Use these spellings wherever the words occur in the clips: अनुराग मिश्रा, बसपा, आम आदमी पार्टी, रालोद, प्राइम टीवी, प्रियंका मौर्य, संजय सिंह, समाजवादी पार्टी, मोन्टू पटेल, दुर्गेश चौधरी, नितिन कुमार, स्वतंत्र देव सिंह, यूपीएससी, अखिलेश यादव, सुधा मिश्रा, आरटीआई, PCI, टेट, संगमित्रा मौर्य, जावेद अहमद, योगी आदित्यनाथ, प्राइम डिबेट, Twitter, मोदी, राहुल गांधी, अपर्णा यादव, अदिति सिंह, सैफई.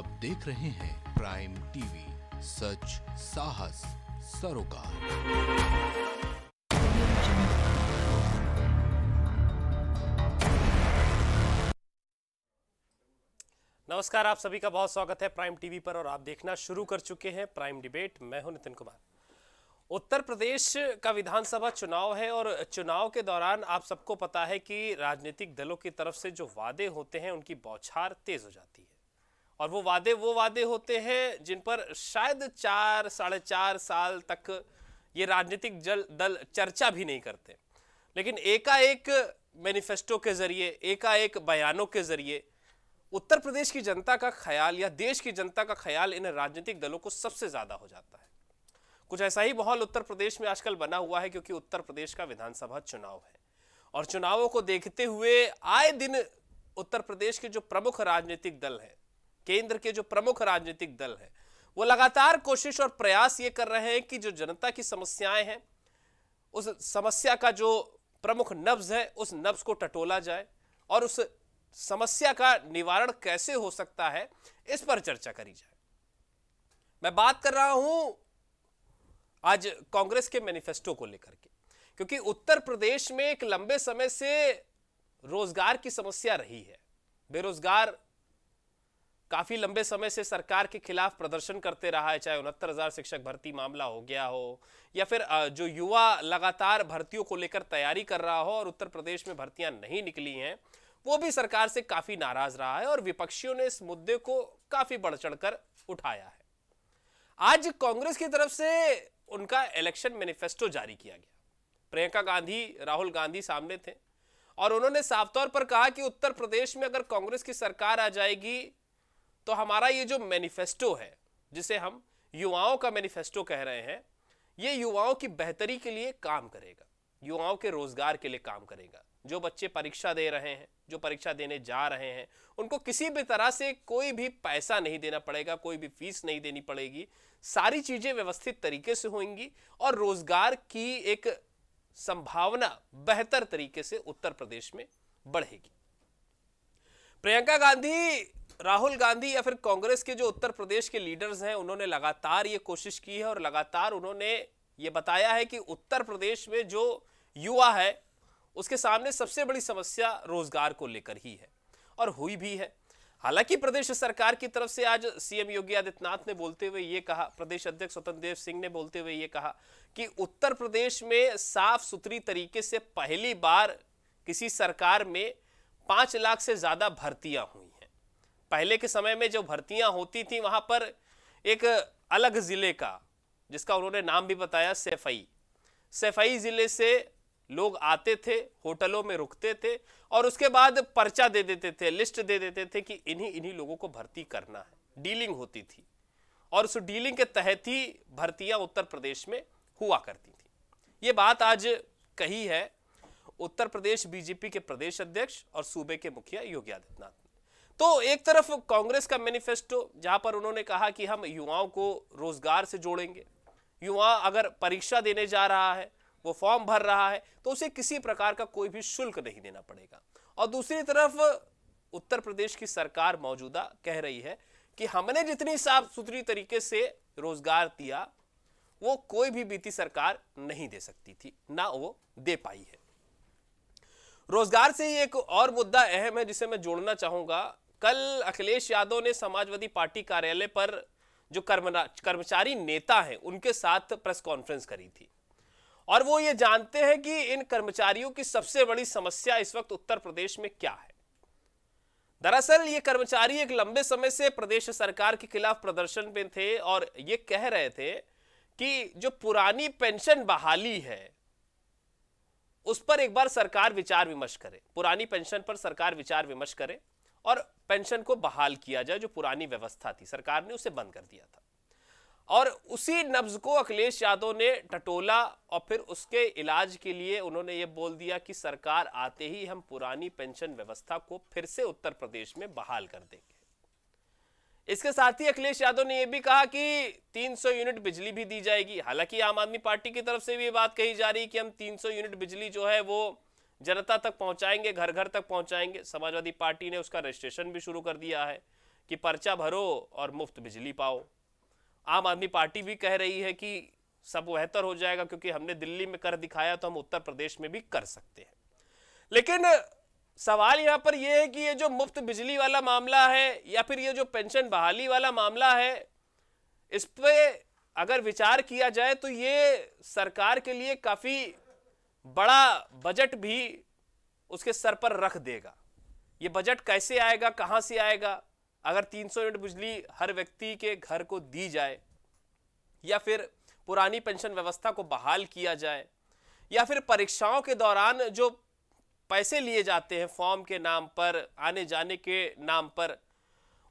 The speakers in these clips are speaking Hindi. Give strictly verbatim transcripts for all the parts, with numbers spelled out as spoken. आप देख रहे हैं प्राइम टीवी, सच साहस सरोकार। नमस्कार, आप सभी का बहुत स्वागत है प्राइम टीवी पर और आप देखना शुरू कर चुके हैं प्राइम डिबेट। मैं हूं नितिन कुमार। उत्तर प्रदेश का विधानसभा चुनाव है और चुनाव के दौरान आप सबको पता है कि राजनीतिक दलों की तरफ से जो वादे होते हैं उनकी बौछार तेज हो जाती है और वो वादे वो वादे होते हैं जिन पर शायद चार साढ़े चार साल तक ये राजनीतिक जल दल चर्चा भी नहीं करते, लेकिन एकाएक मैनिफेस्टो के जरिए, एकाएक बयानों के जरिए उत्तर प्रदेश की जनता का ख्याल या देश की जनता का ख्याल इन राजनीतिक दलों को सबसे ज़्यादा हो जाता है। कुछ ऐसा ही माहौल उत्तर प्रदेश में आजकल बना हुआ है क्योंकि उत्तर प्रदेश का विधानसभा चुनाव है और चुनावों को देखते हुए आए दिन उत्तर प्रदेश के जो प्रमुख राजनीतिक दल हैं, केंद्र के जो प्रमुख राजनीतिक दल हैं, वो लगातार कोशिश और प्रयास ये कर रहे हैं कि जो जनता की समस्याएं हैं उस समस्या का जो प्रमुख नब्ज है उस नब्ज को टटोला जाए और उस समस्या का निवारण कैसे हो सकता है इस पर चर्चा करी जाए। मैं बात कर रहा हूं आज कांग्रेस के मैनिफेस्टो को लेकर के, क्योंकि उत्तर प्रदेश में एक लंबे समय से रोजगार की समस्या रही है। बेरोजगार काफी लंबे समय से सरकार के खिलाफ प्रदर्शन करते रहा है, चाहे उनहत्तर हजार शिक्षक भर्ती मामला हो गया हो या फिर जो युवा लगातार भर्तियों को लेकर तैयारी कर रहा हो और उत्तर प्रदेश में भर्तियां नहीं निकली हैं, वो भी सरकार से काफी नाराज रहा है और विपक्षियों ने इस मुद्दे को काफी बढ़ चढ़कर उठाया है। आज कांग्रेस की तरफ से उनका इलेक्शन मैनिफेस्टो जारी किया गया। प्रियंका गांधी, राहुल गांधी सामने थे और उन्होंने साफ तौर पर कहा कि उत्तर प्रदेश में अगर कांग्रेस की सरकार आ जाएगी तो हमारा ये जो मैनिफेस्टो है, जिसे हम युवाओं का मैनिफेस्टो कह रहे हैं, ये युवाओं की बेहतरी के लिए काम करेगा, युवाओं के रोजगार के लिए काम करेगा। जो बच्चे परीक्षा दे रहे हैं, जो परीक्षा देने जा रहे हैं, उनको किसी भी तरह से कोई भी पैसा नहीं देना पड़ेगा, कोई भी फीस नहीं देनी पड़ेगी, सारी चीजें व्यवस्थित तरीके से होंगी और रोजगार की एक संभावना बेहतर तरीके से उत्तर प्रदेश में बढ़ेगी। प्रियंका गांधी, राहुल गांधी या फिर कांग्रेस के जो उत्तर प्रदेश के लीडर्स हैं, उन्होंने लगातार ये कोशिश की है और लगातार उन्होंने ये बताया है कि उत्तर प्रदेश में जो युवा है उसके सामने सबसे बड़ी समस्या रोजगार को लेकर ही है और हुई भी है। हालांकि प्रदेश सरकार की तरफ से आज सीएम योगी आदित्यनाथ ने बोलते हुए ये कहा, प्रदेश अध्यक्ष स्वतंत्र देव सिंह ने बोलते हुए ये कहा कि उत्तर प्रदेश में साफ सुथरी तरीके से पहली बार किसी सरकार में पाँच लाख से ज़्यादा भर्तियां हुई हैं। पहले के समय में जो भर्तियां होती थी वहाँ पर एक अलग ज़िले का, जिसका उन्होंने नाम भी बताया, सैफई, सैफई ज़िले से लोग आते थे, होटलों में रुकते थे और उसके बाद पर्चा दे देते थे, लिस्ट दे देते थे कि इन्हीं इन्हीं लोगों को भर्ती करना है। डीलिंग होती थी और उस डीलिंग के तहत ही भर्तियां उत्तर प्रदेश में हुआ करती थी। ये बात आज कही है उत्तर प्रदेश बीजेपी के प्रदेश अध्यक्ष और सूबे के मुखिया योगी आदित्यनाथ ने। तो एक तरफ कांग्रेस का मैनिफेस्टो, जहां पर उन्होंने कहा कि हम युवाओं को रोजगार से जोड़ेंगे, युवा अगर परीक्षा देने जा रहा है, वो फॉर्म भर रहा है, तो उसे किसी प्रकार का कोई भी शुल्क नहीं देना पड़ेगा। और दूसरी तरफ उत्तर प्रदेश की सरकार मौजूदा कह रही है कि हमने जितनी साफ सुथरी तरीके से रोजगार दिया वो कोई भी बीती सरकार नहीं दे सकती थी, ना वो दे पाई है। रोजगार से ही एक और मुद्दा अहम है जिसे मैं जोड़ना चाहूंगा। कल अखिलेश यादव ने समाजवादी पार्टी कार्यालय पर जो कर्मचारी नेता है उनके साथ प्रेस कॉन्फ्रेंस करी थी और वो ये जानते हैं कि इन कर्मचारियों की सबसे बड़ी समस्या इस वक्त उत्तर प्रदेश में क्या है। दरअसल ये कर्मचारी एक लंबे समय से प्रदेश सरकार के खिलाफ प्रदर्शन में थे और ये कह रहे थे कि जो पुरानी पेंशन बहाली है उस पर एक बार सरकार विचार विमर्श करे, पुरानी पेंशन पर सरकार विचार विमर्श करे और पेंशन को बहाल किया जाए। जो पुरानी व्यवस्था थी सरकार ने उसे बंद कर दिया था और उसी नब्ज को अखिलेश यादव ने टटोला और फिर उसके इलाज के लिए उन्होंने ये बोल दिया कि सरकार आते ही हम पुरानी पेंशन व्यवस्था को फिर से उत्तर प्रदेश में बहाल कर देंगे। इसके साथ ही अखिलेश यादव ने यह भी कहा कि तीन सौ यूनिट बिजली भी दी जाएगी। हालांकि आम आदमी पार्टी की तरफ से भी ये बात कही जा रही है कि हम तीन सौ यूनिट बिजली जो है वो जनता तक पहुंचाएंगे, घर घर तक पहुंचाएंगे। समाजवादी पार्टी ने उसका रजिस्ट्रेशन भी शुरू कर दिया है कि पर्चा भरो और मुफ्त बिजली पाओ। आम आदमी पार्टी भी कह रही है कि सब बेहतर हो जाएगा क्योंकि हमने दिल्ली में कर दिखाया तो हम उत्तर प्रदेश में भी कर सकते हैं। लेकिन सवाल यहां पर यह है कि ये जो मुफ्त बिजली वाला मामला है या फिर ये जो पेंशन बहाली वाला मामला है, इस पे अगर विचार किया जाए तो ये सरकार के लिए काफी बड़ा बजट भी उसके सर पर रख देगा। ये बजट कैसे आएगा, कहां से आएगा? अगर तीन सौ यूनिट बिजली हर व्यक्ति के घर को दी जाए, या फिर पुरानी पेंशन व्यवस्था को बहाल किया जाए, या फिर परीक्षाओं के दौरान जो पैसे लिए जाते हैं फॉर्म के नाम पर, आने जाने के नाम पर,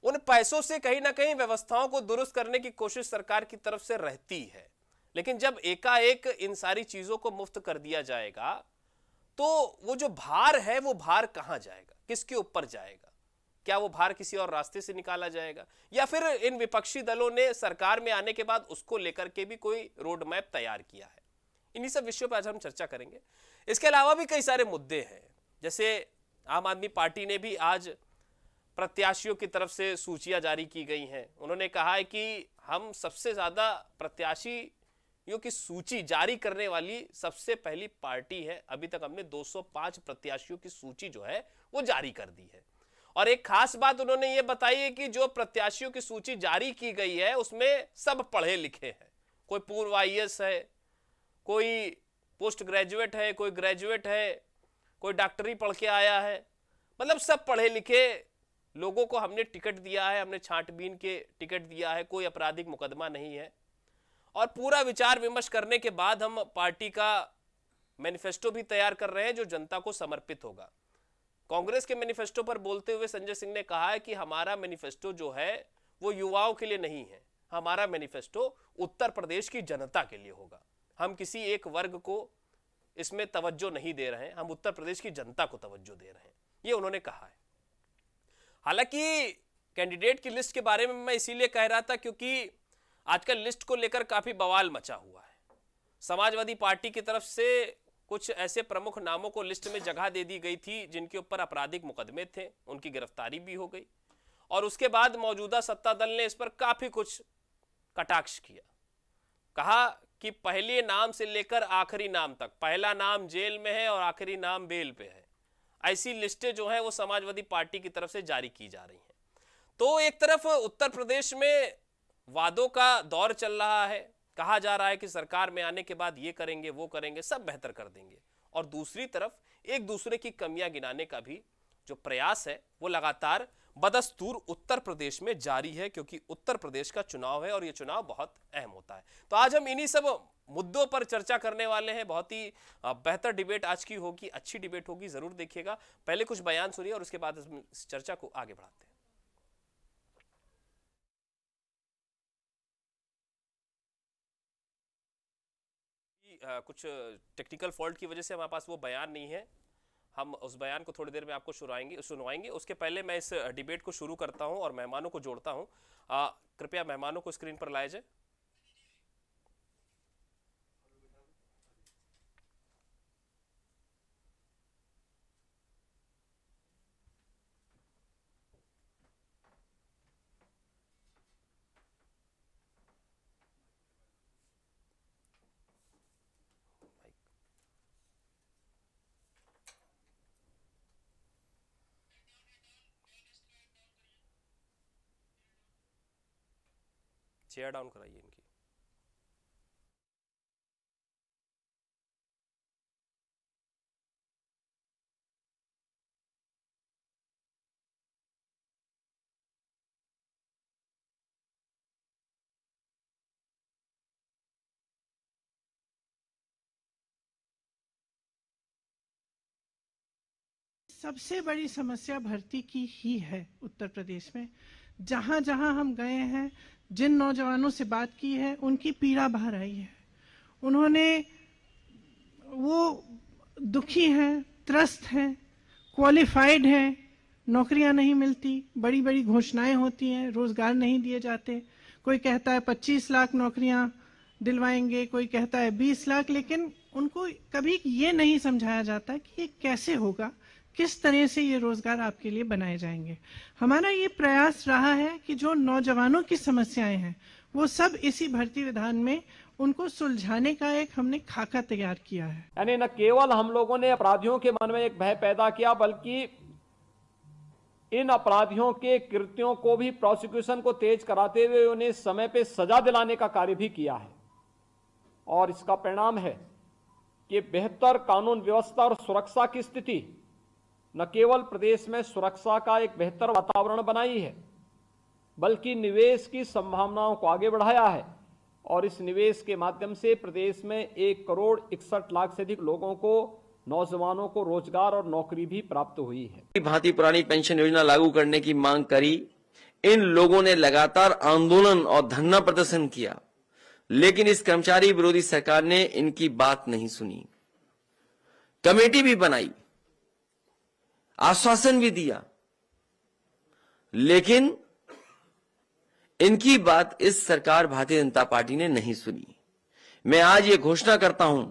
उन पैसों से कहीं ना कहीं व्यवस्थाओं को दुरुस्त करने की कोशिश सरकार की तरफ से रहती है। लेकिन जब एकाएक इन सारी चीजों को मुफ्त कर दिया जाएगा तो वो जो भार है वो भार कहाँ जाएगा, किसके ऊपर जाएगा? क्या वो भार किसी और रास्ते से निकाला जाएगा, या फिर इन विपक्षी दलों ने सरकार में आने के बाद उसको लेकर के भी कोई रोड मैप तैयार किया है? इन्हीं सब विषयों पर आज हम चर्चा करेंगे। इसके अलावा भी कई सारे मुद्दे हैं, जैसे आम आदमी पार्टी ने भी आज प्रत्याशियों की तरफ से सूचियां जारी की गई हैं। उन्होंने कहा है कि हम सबसे ज़्यादा प्रत्याशियों की सूची जारी करने वाली सबसे पहली पार्टी है। अभी तक हमने दो सौ पाँच प्रत्याशियों की सूची जो है वो जारी कर दी है। और एक खास बात उन्होंने ये बताई है कि जो प्रत्याशियों की सूची जारी की गई है उसमें सब पढ़े लिखे हैं। कोई पूर्व आई ए एस है, कोई पोस्ट ग्रेजुएट है, कोई ग्रेजुएट है, कोई डॉक्टरी पढ़ के आया है। मतलब सब पढ़े लिखे लोगों को हमने टिकट दिया है, हमने छांटबीन के टिकट दिया है, कोई आपराधिक मुकदमा नहीं है। और पूरा विचार विमर्श करने के बाद हम पार्टी का मैनिफेस्टो भी तैयार कर रहे हैं जो जनता को समर्पित होगा। कांग्रेस के मैनिफेस्टो पर बोलते हुए संजय सिंह ने कहा है कि हमारा मैनिफेस्टो जो है वो युवाओं के लिए नहीं है, हमारा मैनिफेस्टो उत्तर प्रदेश की जनता के लिए होगा। हम किसी एक वर्ग को इसमें तवज्जो नहीं दे रहे हैं, हम उत्तर प्रदेश की जनता को तवज्जो दे रहे हैं, ये उन्होंने कहा है। हालांकि कैंडिडेट की लिस्ट के बारे में मैं इसीलिए कह रहा था क्योंकि आजकल लिस्ट को लेकर काफ़ी बवाल मचा हुआ है। समाजवादी पार्टी की तरफ से कुछ ऐसे प्रमुख नामों को लिस्ट में जगह दे दी गई थी जिनके ऊपर आपराधिक मुकदमे थे, उनकी गिरफ्तारी भी हो गई। और उसके बाद मौजूदा सत्ता दल ने इस पर काफ़ी कुछ कटाक्ष किया, कहा कि पहले नाम से लेकर आखिरी नाम तक, पहला नाम जेल में है और आखिरी नाम बेल पे है। ऐसी लिस्टें जो है वो समाजवादी पार्टी की तरफ से जारी की जा रही हैं। तो एक तरफ उत्तर प्रदेश में वादों का दौर चल रहा है, कहा जा रहा है कि सरकार में आने के बाद ये करेंगे, वो करेंगे, सब बेहतर कर देंगे, और दूसरी तरफ एक दूसरे की कमियां गिनाने का भी जो प्रयास है वो लगातार बदस्तूर उत्तर प्रदेश में जारी है, क्योंकि उत्तर प्रदेश का चुनाव है और ये चुनाव बहुत अहम होता है। तो आज हम इन्हीं सब मुद्दों पर चर्चा करने वाले हैं। बहुत ही बेहतर डिबेट आज की होगी, अच्छी डिबेट होगी, जरूर देखिएगा। पहले कुछ बयान सुनिए और उसके बाद इस चर्चा को आगे बढ़ाते हैं। कुछ टेक्निकल फॉल्ट की वजह से हमारे पास वो बयान नहीं है, हम उस बयान को थोड़ी देर में आपको सुनाएंगे सुनवाएंगे। उसके पहले मैं इस डिबेट को शुरू करता हूं और मेहमानों को जोड़ता हूं। कृपया मेहमानों को स्क्रीन पर लाया जाए। चेयर डाउन कराइए इनकी। सबसे बड़ी समस्या भर्ती की ही है उत्तर प्रदेश में। जहां जहां हम गए हैं, जिन नौजवानों से बात की है, उनकी पीड़ा बाहर आई है। उन्होंने वो दुखी हैं, त्रस्त हैं, क्वालिफाइड हैं, नौकरियां नहीं मिलती, बड़ी बड़ी घोषणाएं होती हैं, रोजगार नहीं दिए जाते। कोई कहता है पच्चीस लाख नौकरियां दिलवाएंगे, कोई कहता है बीस लाख, लेकिन उनको कभी ये नहीं समझाया जाता कि ये कैसे होगा, किस तरह से ये रोजगार आपके लिए बनाए जाएंगे। हमारा ये प्रयास रहा है कि जो नौजवानों की समस्याएं हैं वो सब इसी भर्ती विधान में उनको सुलझाने का एक हमने खाका तैयार किया है। यानी न केवल हम लोगों ने अपराधियों के मन में एक भय पैदा किया बल्कि इन अपराधियों के कृत्यों को भी प्रोसिक्यूशन को तेज कराते हुए उन्हें समय पे सजा दिलाने का कार्य भी किया है और इसका परिणाम है कि बेहतर कानून व्यवस्था और सुरक्षा की स्थिति न केवल प्रदेश में सुरक्षा का एक बेहतर वातावरण बनाई है बल्कि निवेश की संभावनाओं को आगे बढ़ाया है और इस निवेश के माध्यम से प्रदेश में एक करोड़ इकसठ लाख से अधिक लोगों को नौजवानों को रोजगार और नौकरी भी प्राप्त हुई है। भांति पुरानी पेंशन योजना लागू करने की मांग करी, इन लोगों ने लगातार आंदोलन और धरना प्रदर्शन किया लेकिन इस कर्मचारी विरोधी सरकार ने इनकी बात नहीं सुनी। कमेटी भी बनाई, आश्वासन भी दिया लेकिन इनकी बात इस सरकार भारतीय जनता पार्टी ने नहीं सुनी। मैं आज ये घोषणा करता हूं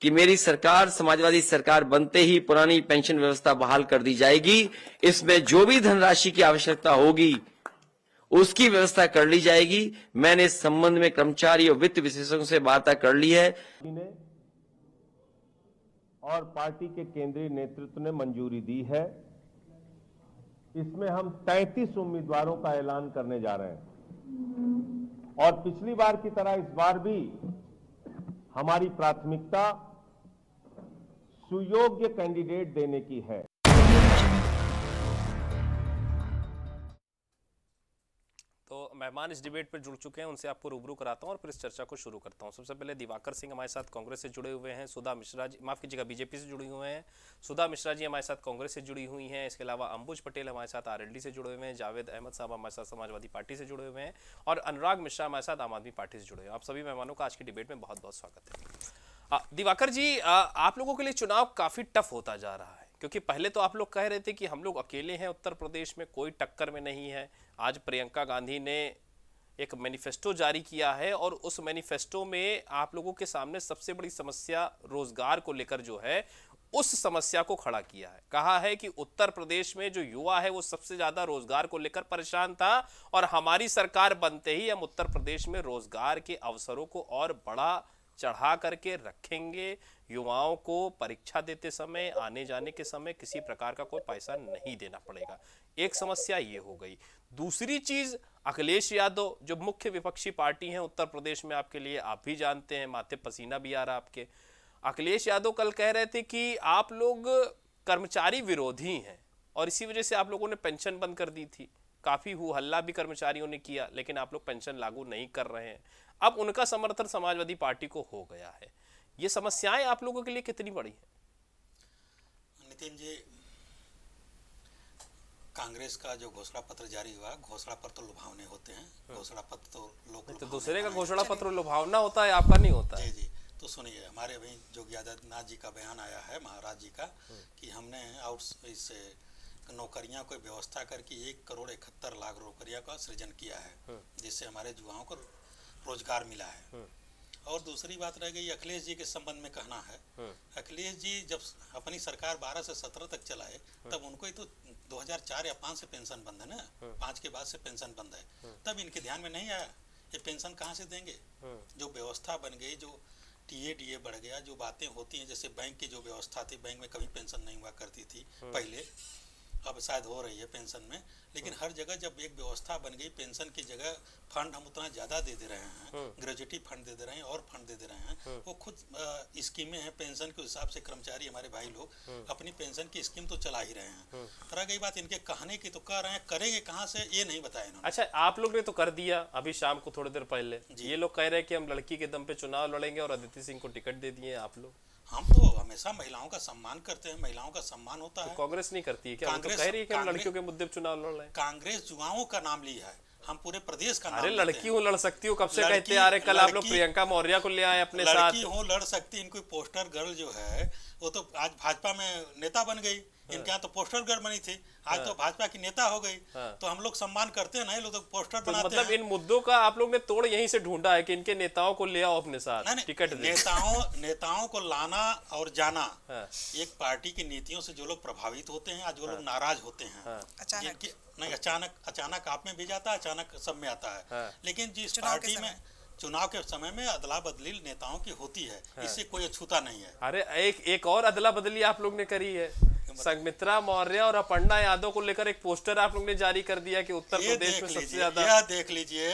कि मेरी सरकार समाजवादी सरकार बनते ही पुरानी पेंशन व्यवस्था बहाल कर दी जाएगी। इसमें जो भी धनराशि की आवश्यकता होगी उसकी व्यवस्था कर ली जाएगी। मैंने इस संबंध में कर्मचारी और वित्त विशेषज्ञों से वार्ता कर ली है और पार्टी के केंद्रीय नेतृत्व ने मंजूरी दी है। इसमें हम तैंतीस उम्मीदवारों का ऐलान करने जा रहे हैं और पिछली बार की तरह इस बार भी हमारी प्राथमिकता सुयोग्य कैंडिडेट देने की है। तो मेहमान इस डिबेट पर जुड़ चुके हैं, उनसे आपको रूबरू कराता हूं और फिर इस चर्चा को शुरू करता हूं। सबसे पहले दिवाकर सिंह हमारे साथ कांग्रेस से जुड़े हुए हैं, सुधा मिश्रा जी माफ कीजिएगा बीजेपी से जुड़ी हुए हैं, सुधा मिश्रा जी हमारे साथ कांग्रेस से जुड़ी हुई हैं, इसके अलावा अंबुज पटेल हमारे साथ आरएलडी से जुड़े हुए हैं, जावेद अहमद साहब हमारे साथ समाजवादी पार्टी से जुड़े हुए हैं और अनुराग मिश्रा हमारे साथ आम आदमी पार्टी से जुड़े हुए हैं। आप सभी मेहमानों का आज की डिबेट में बहुत बहुत स्वागत है। दिवाकर जी, आप लोगों के लिए चुनाव काफी टफ होता जा रहा है क्योंकि पहले तो आप लोग कह रहे थे कि हम लोग अकेले हैं उत्तर प्रदेश में, कोई टक्कर में नहीं है। आज प्रियंका गांधी ने एक मैनिफेस्टो जारी किया है और उस मैनिफेस्टो में आप लोगों के सामने सबसे बड़ी समस्या रोजगार को लेकर जो है उस समस्या को खड़ा किया है। कहा है कि उत्तर प्रदेश में जो युवा है वो सबसे ज्यादा रोजगार को लेकर परेशान था और हमारी सरकार बनते ही हम उत्तर प्रदेश में रोजगार के अवसरों को और बड़ा चढ़ा करके रखेंगे। युवाओं को परीक्षा देते समय, आने जाने के समय किसी प्रकार का कोई पैसा नहीं देना पड़ेगा। एक समस्या ये हो गई। दूसरी चीज, अखिलेश यादव जो मुख्य विपक्षी पार्टी हैं उत्तर प्रदेश में, आपके लिए आप भी जानते हैं माथे पसीना भी आ रहा आपके। अखिलेश यादव कल कह रहे थे कि आप लोग कर्मचारी विरोधी हैं और इसी वजह से आप लोगों ने पेंशन बंद कर दी थी। काफी हु हल्ला भी कर्मचारियों ने किया लेकिन आप लोग पेंशन लागू नहीं कर रहे हैं। अब उनका समर्थन समाजवादी पार्टी को हो गया है। ये समस्याएं आप लोगों के लिए कितनी बड़ी है? नितिन जी, कांग्रेस का जो घोषणा पत्र जारी हुआ, घोषणा पत्र लुभावने होते हैं, घोषणा पत्र तो लोग तो दूसरे का घोषणा पत्र लुभावना होता है, आपका नहीं होता है। जी जी, तो सुनिए, हमारे वही योगी आदित्यनाथ जी का बयान आया है महाराज जी का कि हमने आउट इस नौकरियां को व्यवस्था करके एक करोड़ इकहत्तर लाख नौकरियां का सृजन किया है जिससे हमारे युवाओं को रोजगार मिला है। और दूसरी बात रह गई अखिलेश जी के संबंध में कहना है। अखिलेश जी जब अपनी सरकार बारह से सत्रह तक चलाए तब उनको ही तो दो हज़ार चार या पाँच से पेंशन बंद है ना, पाँच के बाद से पेंशन बंद है। तब इनके ध्यान में नहीं आया ये पेंशन कहाँ से देंगे। जो व्यवस्था बन गई, जो टीए डीए बढ़ गया, जो बातें होती हैं, जैसे बैंक की जो व्यवस्था थी, बैंक में कभी पेंशन नहीं हुआ करती थी पहले, अब शायद हो रही है पेंशन में, लेकिन हर जगह जब एक व्यवस्था बन गई पेंशन की जगह फंड हम उतना ज़्यादा दे दे रहे हैं, ग्रेजुएटी फंड दे दे रहे हैं और फंड दे दे रहे हैं। वो खुद स्कीमें हैं पेंशन के हिसाब से, कर्मचारी हमारे भाई लोग अपनी पेंशन की स्कीम तो चला ही रहे हैं। तरह गई बात इनके कहने की तो कह रहे हैं, करेंगे कहाँ से ये नहीं बताया इन्होंने। अच्छा, आप लोग ने तो कर दिया अभी शाम को थोड़ी देर पहले, ये लोग कह रहे हैं कि हम लड़की के दम पे चुनाव लड़ेंगे और अदिति सिंह को टिकट दे दिए आप लोग। हम तो हमेशा महिलाओं का सम्मान करते हैं, महिलाओं का सम्मान होता तो है। कांग्रेस नहीं करती है क्या? कांग्रेस तो कह रही है कि हम लड़कियों के मुद्दे पे चुनाव लड़ रहे हैं। कांग्रेस युवाओं का नाम लिया है, हम पूरे प्रदेश का नाम। अरे लड़की हो लड़ सकती हो, कब से कहते आ रहे। कल आप लोग प्रियंका मौर्य को ले आए अपने साथ। लड़की हो लड़ सकती, इनको पोस्टर गर्ल जो है वो तो आज भाजपा में नेता बन गई। इनके यहाँ तो पोस्टर गढ़ बनी थी, आज तो भाजपा की नेता हो गई, तो हम लोग सम्मान करते हैं ना, लोग तो पोस्टर बनाते हैं। मतलब इन मुद्दों का आप लोग ने तोड़ यहीं से ढूंढा है कि इनके नेताओं को ले आओ अपने साथ, टिकट दे। नेताओं नेताओं को लाना और जाना, एक पार्टी की नीतियों से जो लोग प्रभावित होते हैं, आज वो लोग नाराज होते हैं, अचानक नहीं अचानक अचानक आप में भी जाता है, अचानक सब में आता है। लेकिन जिस पार्टी में चुनाव के समय में अदला बदली नेताओं की होती है, हाँ। इससे कोई अछूता नहीं है। अरे एक एक और अदला बदली आप लोग ने करी है, संगमित्रा मौर्य और अपर्णा यादव को लेकर एक पोस्टर आप लोग ने जारी कर दिया कि उत्तर प्रदेश में सबसे ज्यादा। यह देख लीजिए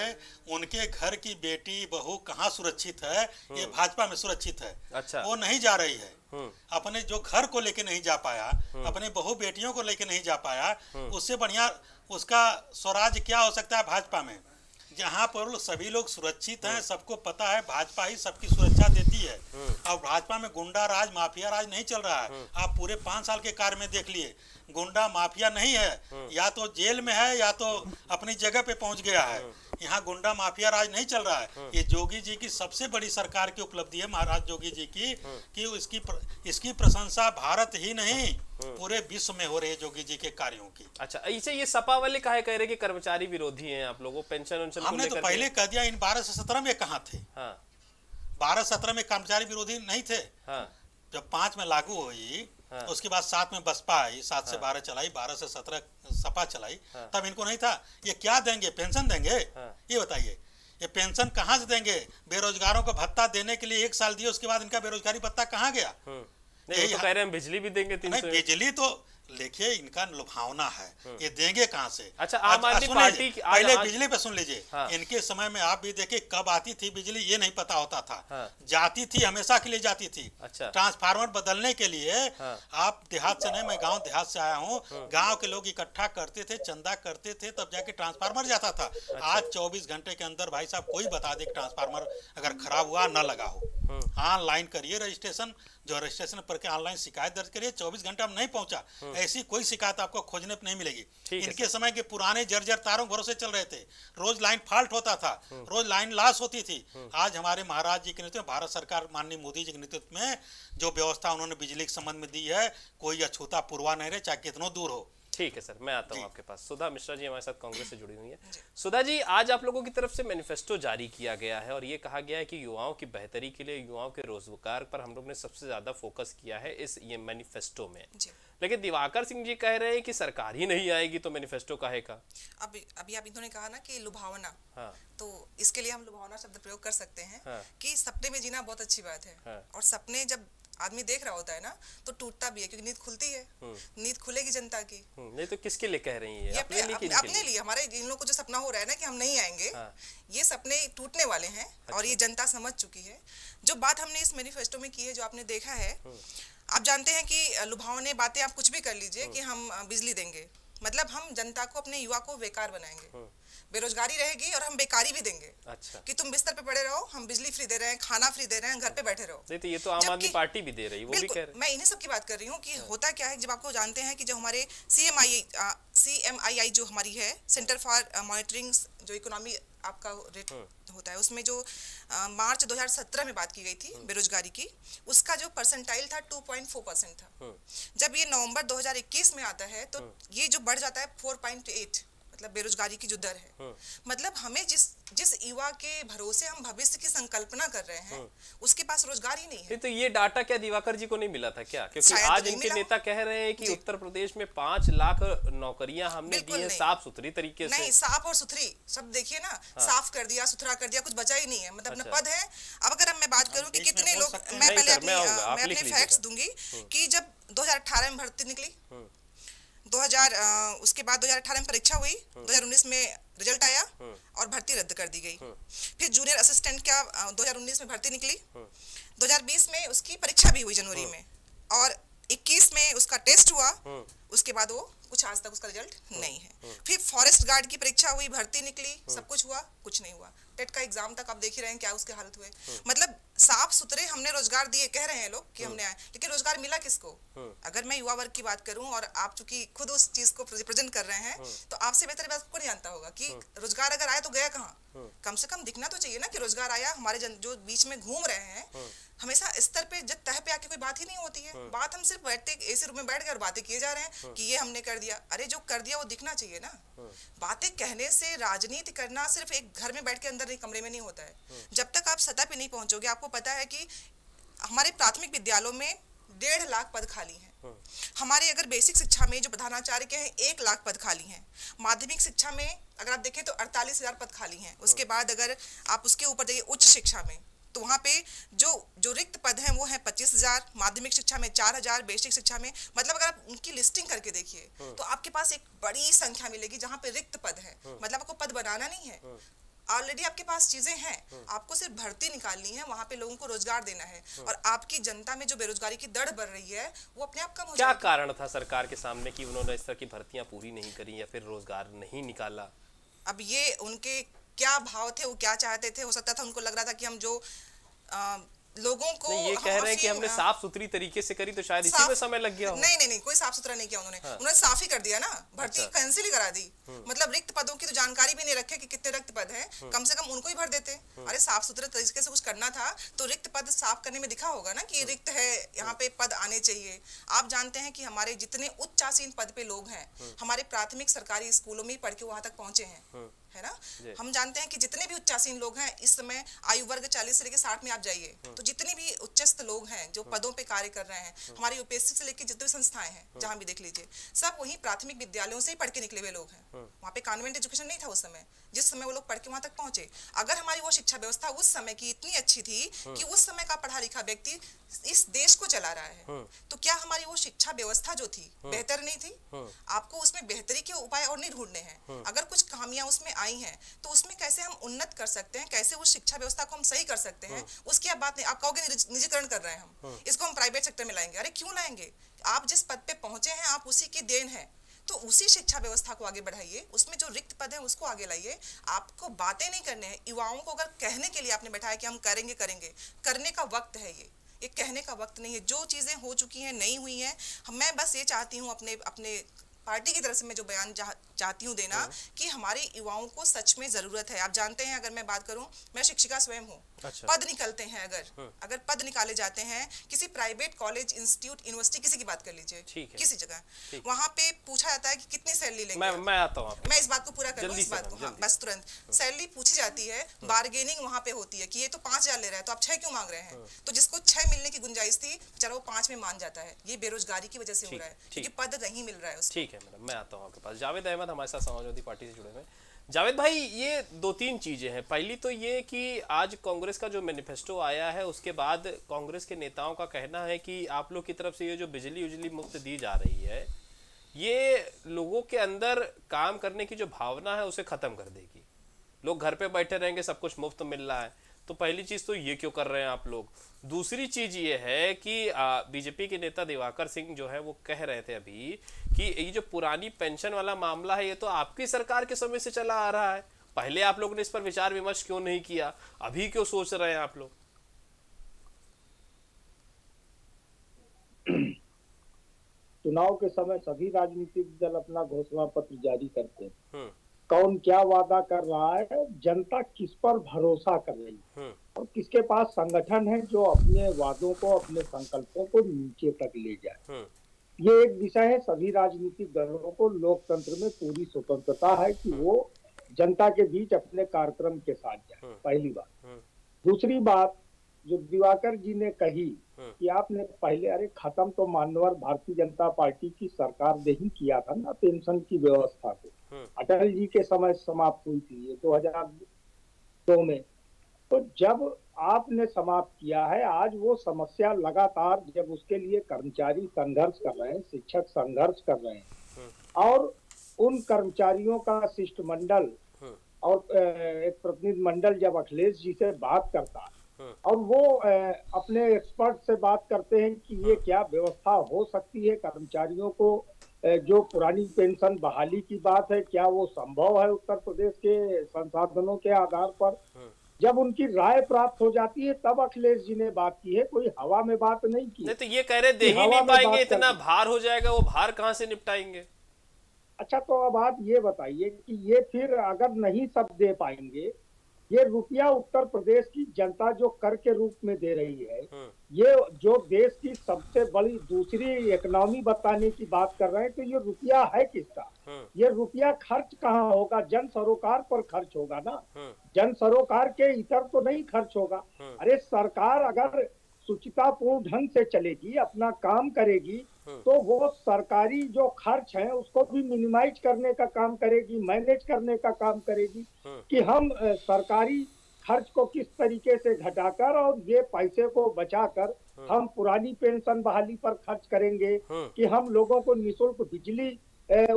उनके घर की बेटी बहू कहाँ सुरक्षित है, ये भाजपा में सुरक्षित है। अच्छा, वो नहीं जा रही है, अपने जो घर को लेके नहीं जा पाया, अपने बहू बेटियों को लेके नहीं जा पाया, उससे बढ़िया उसका स्वराज क्या हो सकता है भाजपा में, जहाँ पर सभी लोग सुरक्षित हैं। सबको पता है भाजपा ही सबकी सुरक्षा देती है, और भाजपा में गुंडा राज माफिया राज नहीं चल रहा है। आप पूरे पाँच साल के कार्य में देख लिए, गुंडा माफिया नहीं है, या तो जेल में है या तो अपनी जगह पे पहुंच गया है। यहाँ गुंडा माफिया राज नहीं चल रहा है। ये योगी जी की सबसे बड़ी सरकार की उपलब्धि है, महाराज योगी जी की, कि इसकी प्र, इसकी प्रशंसा भारत ही नहीं पूरे विश्व में हो रही है योगी जी के कार्यों की। अच्छा, इसे ये सपा वाले काहे कह रहे कि कर्मचारी विरोधी हैं आप लोगों, पेंशन वेंशन हमने तो पहले कह दिया। इन बारह से सत्रह में कहाँ थे? बारह सत्रह में कर्मचारी विरोधी नहीं थे। जब पांच में लागू हुई, हाँ। उसके बाद सात में बसपा आई, सात हाँ। से बारह चलाई, बारह से सत्रह सपा चलाई, हाँ। तब इनको नहीं था। ये क्या देंगे, पेंशन देंगे? हाँ। ये बताइए, ये पेंशन कहाँ से देंगे? बेरोजगारों को भत्ता देने के लिए एक साल दिए, उसके बाद इनका बेरोजगारी भत्ता कहाँ गया? नहीं, ये तो कह रहे हैं बिजली भी देंगे तीन सौ। नहीं, बिजली तो देखिए इनका लुभावना है, ये देंगे कहाँ से? अच्छा, आम आदमी पार्टी पहले बिजली पे सुन लीजिए। हाँ। इनके समय में आप भी देखिए कब आती थी बिजली ये नहीं पता होता था। हाँ। जाती थी, हमेशा के लिए जाती थी। अच्छा, ट्रांसफार्मर बदलने के लिए, हाँ। आप देहात से नहीं, मैं गांव देहात से आया हूँ, गांव के लोग इकट्ठा करते थे, चंदा करते थे, तब जाके ट्रांसफार्मर जाता था। आज चौबीस घंटे के अंदर भाई साहब कोई बता दे ट्रांसफार्मर अगर खराब हुआ न लगा हो, ऑनलाइन करिए रजिस्ट्रेशन, जो रजिस्ट्रेशन पर के ऑनलाइन शिकायत दर्ज करिए, चौबीस घंटा में नहीं पहुंचा, ऐसी कोई शिकायत आपको खोजने पर नहीं मिलेगी। इनके समय के पुराने जर्जर तारों भरोसे चल रहे थे, रोज लाइन फॉल्ट होता था, रोज लाइन लॉस होती थी। आज हमारे महाराज जी के नेतृत्व में, भारत सरकार माननीय मोदी जी के नेतृत्व में जो व्यवस्था उन्होंने बिजली के संबंध में दी है, कोई अछूता पूर्वा नहीं रहे, चाहे कितनों दूर हो। ठीक है सर, मैं आता हूँ आपके पास। सुधा मिश्रा जी हमारे साथ कांग्रेस से जुड़ी हुई हैं। सुधा जी, आज आप लोगों की तरफ से मैनिफेस्टो जारी किया गया है और ये कहा गया है कि युवाओं की बेहतरी के लिए, युवाओं के रोजगार पर हम लोग ने सबसे ज्यादा फोकस किया है इस ये मैनिफेस्टो में। लेकिन दिवाकर सिंह जी कह रहे हैं कि सरकार ही नहीं आएगी तो मैनिफेस्टो काहे का? अभी अभी आप इन्होंने कहा ना कि लुभावना, हाँ। तो इसके लिए हम लुभावना शब्द प्रयोग कर सकते हैं, हाँ। कि सपने में जीना बहुत अच्छी बात है, हाँ। और सपने जब आदमी देख रहा होता है ना तो टूटता भी है, क्योंकि नींद खुलती है, नींद खुलेगी जनता की। नहीं तो किसके लिए कह रही है? अपने, अपने, अपने, अपने लिए, हमारे इन लोगों को जो सपना हो रहा है ना कि हम नहीं आएंगे, हाँ। ये सपने टूटने वाले हैं, अच्छा। और ये जनता समझ चुकी है। जो बात हमने इस मैनिफेस्टो में की है, जो आपने देखा है, आप जानते हैं कि लुभावने बातें आप कुछ भी कर लीजिए कि हम बिजली देंगे, मतलब हम जनता को, अपने युवा को बेकार बनाएंगे, बेरोजगारी रहेगी और हम बेकारी भी देंगे। अच्छा, कि तुम बिस्तर पे पड़े रहो, हम बिजली फ्री दे रहे हैं, खाना फ्री दे रहे हैं, घर पे बैठे रहो। नहीं तो ये तो आम आदमी पार्टी भी दे रही है, वो भी कह रहे हैं। मैं इन्हीं सब की बात कर रही हूँ कि होता क्या है, जब आपको जानते हैं कि जो हमारे सीएमआई सीएमआईआई जो हमारी है, सेंटर फॉर मॉनिटरिंग जो इकोनॉमी आपका रेट होता है, उसमें जो आ, मार्च दो हज़ार सत्रह में बात की गई थी बेरोजगारी की, उसका जो परसेंटाइल था दो पॉइंट चार परसेंट था। जब ये नवंबर दो हज़ार इक्कीस में आता है तो ये जो बढ़ जाता है चार पॉइंट आठ, मतलब बेरोजगारी की जो दर है, मतलब हमें जिस जिस युवा के भरोसे हम भविष्य की संकल्पना कर रहे हैं उसके पास रोजगार ही नहीं है। तो ये डाटा क्या दिवाकर जी को नहीं मिला था क्या? क्योंकि आज तो इनके नेता कह रहे हैं कि उत्तर प्रदेश में पांच लाख नौकरियां हमने दी है साफ सुथरी तरीके से। नहीं, साफ और सुथरी सब देखिए ना, साफ कर दिया, सुथरा कर दिया, कुछ बचा ही नहीं है, मतलब अपना पद है। अब अगर मैं बात करूँ की कितने लोग, मैं पहले अपने फैक्ट्स दूंगी की जब दो हजार अठारह में भर्ती निकली, दो हज़ार उसके बाद दो हज़ार अठारह में परीक्षा हुई, दो हज़ार उन्नीस में रिजल्ट आया और भर्ती रद्द कर दी गई। फिर जूनियर असिस्टेंट का दो हज़ार उन्नीस में भर्ती निकली, दो हज़ार बीस में उसकी परीक्षा भी हुई जनवरी में, और इक्कीस में उसका टेस्ट हुआ, उसके बाद वो कुछ आज तक उसका रिजल्ट नहीं है। फिर फॉरेस्ट गार्ड की परीक्षा हुई, भर्ती निकली, सब कुछ हुआ, कुछ नहीं हुआ। टेट का एग्जाम तक आप देख ही रहे हैं क्या उसके हालत हुए। मतलब साफ सुथरे हमने रोजगार दिए, कह रहे हैं लोग कि हमने आए, लेकिन रोजगार मिला किसको? अगर मैं युवा वर्ग की बात करूं और आप चूंकि खुद उस चीज को रिप्रेजेंट कर रहे हैं, तो आपसे बेहतर बात को नहीं जानता होगा कि रोजगार अगर आया तो गया कहाँ। कम से कम दिखना तो चाहिए ना कि रोजगार आया। हमारे जो बीच में घूम रहे हैं, हमेशा स्तर पे जब तह पे आके कोई बात ही नहीं होती है। बात हम सिर्फ बैठते एसी रूम में बैठ गए और बातें किए जा रहे हैं कि ये हमने कर दिया। अरे जो कर दिया वो दिखना चाहिए ना। बातें कहने से राजनीति करना सिर्फ एक घर में बैठ के अंदर कमरे में नहीं होता है। जब तक आप सतह पे नहीं पहुंचोगे, आपको पता है कि हमारे प्राथमिक विद्यालयों में डेढ़ लाख पद खाली हैं। हमारे अगर बेसिक शिक्षा में जो प्रधानाचार्य के हैं एक लाख पद खाली हैं। माध्यमिक शिक्षा में अगर आप देखें तो अड़तालीस हजार पद खाली हैं। उसके बाद अगर आप उसके ऊपर जाइए उच्च शिक्षा में, तो वहाँ पे जो जो रिक्त पद हैं वो हैं पच्चीस हजार, माध्यमिक शिक्षा में चार हजार, बेसिक शिक्षा में, मतलब अगर आप उनकी लिस्टिंग करके देखिए तो आपके पास एक बड़ी संख्या मिलेगी जहाँ पे रिक्त पद है। मतलब आपको पद बनाना नहीं है, ऑलरेडी आपके पास चीजें हैं, आपको सिर्फ भर्ती निकालनी है, वहाँ पे लोगों को रोजगार देना है। और आपकी जनता में जो बेरोजगारी की दर बढ़ रही है वो अपने आप कम हो। क्या कारण था सरकार के सामने कि उन्होंने इस तरह की भर्तियां पूरी नहीं करी या फिर रोजगार नहीं निकाला? अब ये उनके क्या भाव थे, वो क्या चाहते थे, हो सकता था उनको लग रहा था कि हम जो आ, लोगों को ये कह रहे हैं कि हमने साफ सुथरी तरीके से करी तो शायद इसी में समय लग गया हो। नहीं नहीं नहीं, कोई साफ सुथरा नहीं किया उन्होंने। हाँ। उन्होंने साफ ही कर दिया ना, भर्ती कैंसिल ही करा दी। मतलब रिक्त पदों की तो जानकारी भी नहीं रखे कि कितने रिक्त पद हैं, कम से कम उनको ही भर देते। अरे साफ सुथरे तरीके से कुछ करना था तो रिक्त पद साफ करने में दिखा होगा ना कि रिक्त है, यहाँ पे पद आने चाहिए। आप जानते हैं कि हमारे जितने उच्चासीन पद पे लोग हैं, हमारे प्राथमिक सरकारी स्कूलों में पढ़ के वहां तक पहुंचे हैं, है ना। हम जानते हैं कि जितने भी उच्चासीन लोग हैं इस समय आयु वर्ग चालीस से लेकर साठ में आप जाइए तो जितने भी उच्चस्थ लोग हैं जो पदों पे कार्य कर रहे हैं, हमारी यूपीएससी से लेकर जितनी संस्थाएं हैं जहां भी देख लीजिए, सब वही प्राथमिक विद्यालयों से ही पढ़ के निकले हुए लोग हैं। वहाँ पे कॉन्वेंट एजुकेशन नहीं था उस समय, जिस समय वो लोग पढ़ के वहां तक पहुंचे। अगर हमारी वो शिक्षा व्यवस्था उस समय की इतनी अच्छी थी कि उस समय का पढ़ा लिखा व्यक्ति इस देश को चला रहा है, तो क्या हमारी वो शिक्षा व्यवस्था जो थी बेहतर नहीं थी? आपको उसमें बेहतरी के उपाय और नहीं ढूंढने हैं। अगर कुछ खामियां उसमें आई हैं तो उसमें कैसे हम उन्नत कर सकते हैं, कैसे उस शिक्षा व्यवस्था को हम सही कर सकते हैं, उसकी आप बात नहीं। आप कहोगे निजीकरण कर रहे हैं हम, इसको हम प्राइवेट सेक्टर में लाएंगे। अरे क्यों लाएंगे? आप जिस पद पे पहुंचे हैं आप उसी की देन है, तो उसी शिक्षा व्यवस्था को आगे बढ़ाइए, उसमें जो रिक्त पद है उसको आगे लाइए। आपको बातें नहीं करने हैं। युवाओं को अगर कहने के लिए आपने बैठाया कि हम करेंगे करेंगे, करने का वक्त है ये, ये कहने का वक्त नहीं है। जो चीजें हो चुकी हैं, नहीं हुई हैं, मैं बस ये चाहती हूँ अपने अपने पार्टी की तरफ से मैं जो बयान चाह, चाहती हूँ देना कि हमारे युवाओं को सच में जरूरत है। आप जानते हैं, अगर मैं बात करूं, मैं शिक्षिका स्वयं हूँ। अच्छा। पद निकलते हैं, अगर अगर पद निकाले जाते हैं किसी प्राइवेट कॉलेज, इंस्टीट्यूट, यूनिवर्सिटी, किसी की बात कर लीजिए, किसी जगह, वहाँ पे पूछा जाता है कि कितनी सैलरी लेंगे। मैं, मैं आता हूँ, मैं इस बात को पूरा करूँ, इस बात को, हाँ बस तुरंत सैलरी पूछी जाती है। बार्गेनिंग वहाँ पे होती है कि ये तो पांच हजार ले रहा है तो आप छह क्यों मांग रहे हैं। तो जिसको छह मिलने की गुंजाइश थी बेचारा वो पांच में मान जाता है। ये बेरोजगारी की वजह से हो रहा है क्योंकि पद नहीं मिल रहा है उसको। मैं आता हूं आपके पास। जावेद अहमद हमारे साथ समाजवादी पार्टी से जुड़े हुए हैं। जावेद भाई, ये दो तीन चीजें हैं। पहली तो ये कि आज कांग्रेस का जो मैनिफेस्टो आया है उसके बाद कांग्रेस के नेताओं का कहना है कि आप लोग की तरफ से ये जो बिजली उजली मुफ्त दी जा रही है ये लोगों के अंदर काम करने की जो भावना है उसे खत्म कर देगी, लोग घर पे बैठे रहेंगे, सब कुछ मुफ्त मिल रहा है। तो पहली चीज तो ये क्यों कर रहे हैं आप लोग। दूसरी चीज ये है कि बीजेपी के नेता दिवाकर सिंह जो है वो कह रहे थे अभी कि ये जो पुरानी पेंशन वाला मामला है ये तो आपकी सरकार के समय से चला आ रहा है, पहले आप लोगों ने इस पर विचार विमर्श क्यों नहीं किया, अभी क्यों सोच रहे हैं आप लोग? चुनाव के समय सभी राजनीतिक दल अपना घोषणा पत्र जारी करते हैं, कौन क्या वादा कर रहा है, जनता किस पर भरोसा कर रही है और किसके पास संगठन है जो अपने वादों को, अपने संकल्पों को नीचे तक ले जाए। ये एक विषय है। सभी राजनीतिक दलों को लोकतंत्र में पूरी स्वतंत्रता है कि वो जनता के बीच अपने कार्यक्रम के साथ जाए, पहली बात। दूसरी बात जो दिवाकर जी ने कही कि आपने पहले, अरे खत्म तो माननीय भारतीय जनता पार्टी की सरकार ने ही किया था ना पेंशन की व्यवस्था को, अटल जी के समय समाप्त हुई थी दो हजार दो में। तो जब आपने समाप्त किया है, आज वो समस्या लगातार, जब उसके लिए कर्मचारी संघर्ष कर रहे हैं, शिक्षक संघर्ष कर रहे हैं और उन कर्मचारियों का शिष्टमंडल और एक प्रतिनिधिमंडल जब अखिलेश जी से बात करता है और वो अपने एक्सपर्ट से बात करते हैं कि ये क्या व्यवस्था हो सकती है, कर्मचारियों को जो पुरानी पेंशन बहाली की बात है, क्या वो संभव है उत्तर प्रदेश के संसाधनों के आधार पर? जब उनकी राय प्राप्त हो जाती है तब अखिलेश जी ने बात की है, कोई हवा में बात नहीं की। नहीं तो ये कह रहे दे ही नहीं पाएंगे, इतना भार हो जाएगा, वो भार कहाँ से निपटाएंगे? अच्छा, तो अब आप ये बताइए कि ये फिर अगर नहीं सब दे पाएंगे, ये रुपया उत्तर प्रदेश की जनता जो कर के रूप में दे रही है, ये जो देश की सबसे बड़ी दूसरी इकोनॉमी बताने की बात कर रहे हैं, तो ये रुपया है किसका? ये रुपया खर्च कहाँ होगा? जन सरोकार पर खर्च होगा ना, जन सरोकार के इतर तो नहीं खर्च होगा। अरे सरकार अगर सुचितापूर्ण ढंग से चलेगी, अपना काम करेगी, तो वो सरकारी जो खर्च है उसको भी मिनिमाइज करने का काम करेगी, मैनेज करने का काम करेगी कि हम सरकारी खर्च को किस तरीके से घटाकर और ये पैसे को बचाकर हम पुरानी पेंशन बहाली पर खर्च करेंगे, कि हम लोगों को निःशुल्क बिजली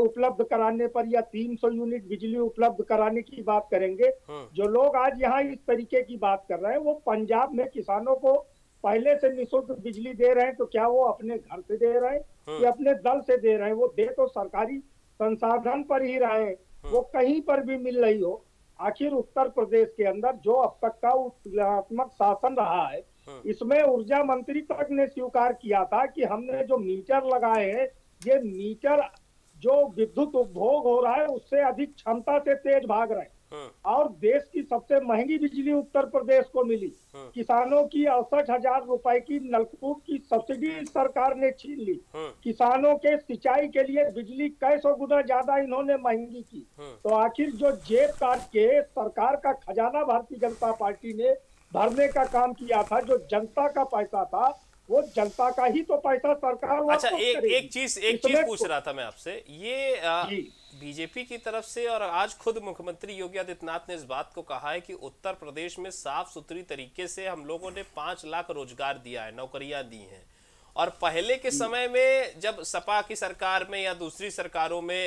उपलब्ध कराने पर या तीन सौ यूनिट बिजली उपलब्ध कराने की बात करेंगे। जो लोग आज यहाँ इस तरीके की बात कर रहे हैं, वो पंजाब में किसानों को पहले से निःशुल्क बिजली दे रहे हैं, तो क्या वो अपने घर से दे रहे हैं या अपने दल से दे रहे हैं? वो दे तो सरकारी संसाधन पर ही रहे, वो कहीं पर भी मिल रही हो। आखिर उत्तर प्रदेश के अंदर जो अब तक का तुलनात्मक शासन रहा है, इसमें ऊर्जा मंत्री तक ने स्वीकार किया था कि हमने जो मीटर लगाए हैं, ये मीटर जो विद्युत उपभोग हो रहा है उससे अधिक क्षमता से तेज भाग रहे हैं, और देश की सबसे महंगी बिजली उत्तर प्रदेश को मिली। किसानों की अड़सठ हजार रुपए की नलकूप की सब्सिडी सरकार ने छीन ली। किसानों के सिंचाई के लिए बिजली कई सौ गुना ज्यादा इन्होंने महंगी की। तो आखिर जो जेब काट के सरकार का खजाना भारतीय जनता पार्टी ने भरने का काम किया था, जो जनता का पैसा था, वो जनता का ही तो पैसा सरकार। अच्छा, एक एक चीज एक चीज पूछ रहा था मैं आपसे, ये आ... बीजेपी की तरफ से, और आज खुद मुख्यमंत्री योगी आदित्यनाथ ने इस बात को कहा है कि उत्तर प्रदेश में साफ सुथरी तरीके से हम लोगों ने पांच लाख रोजगार दिया है, नौकरियां दी हैं, और पहले के समय में जब सपा की सरकार में या दूसरी सरकारों में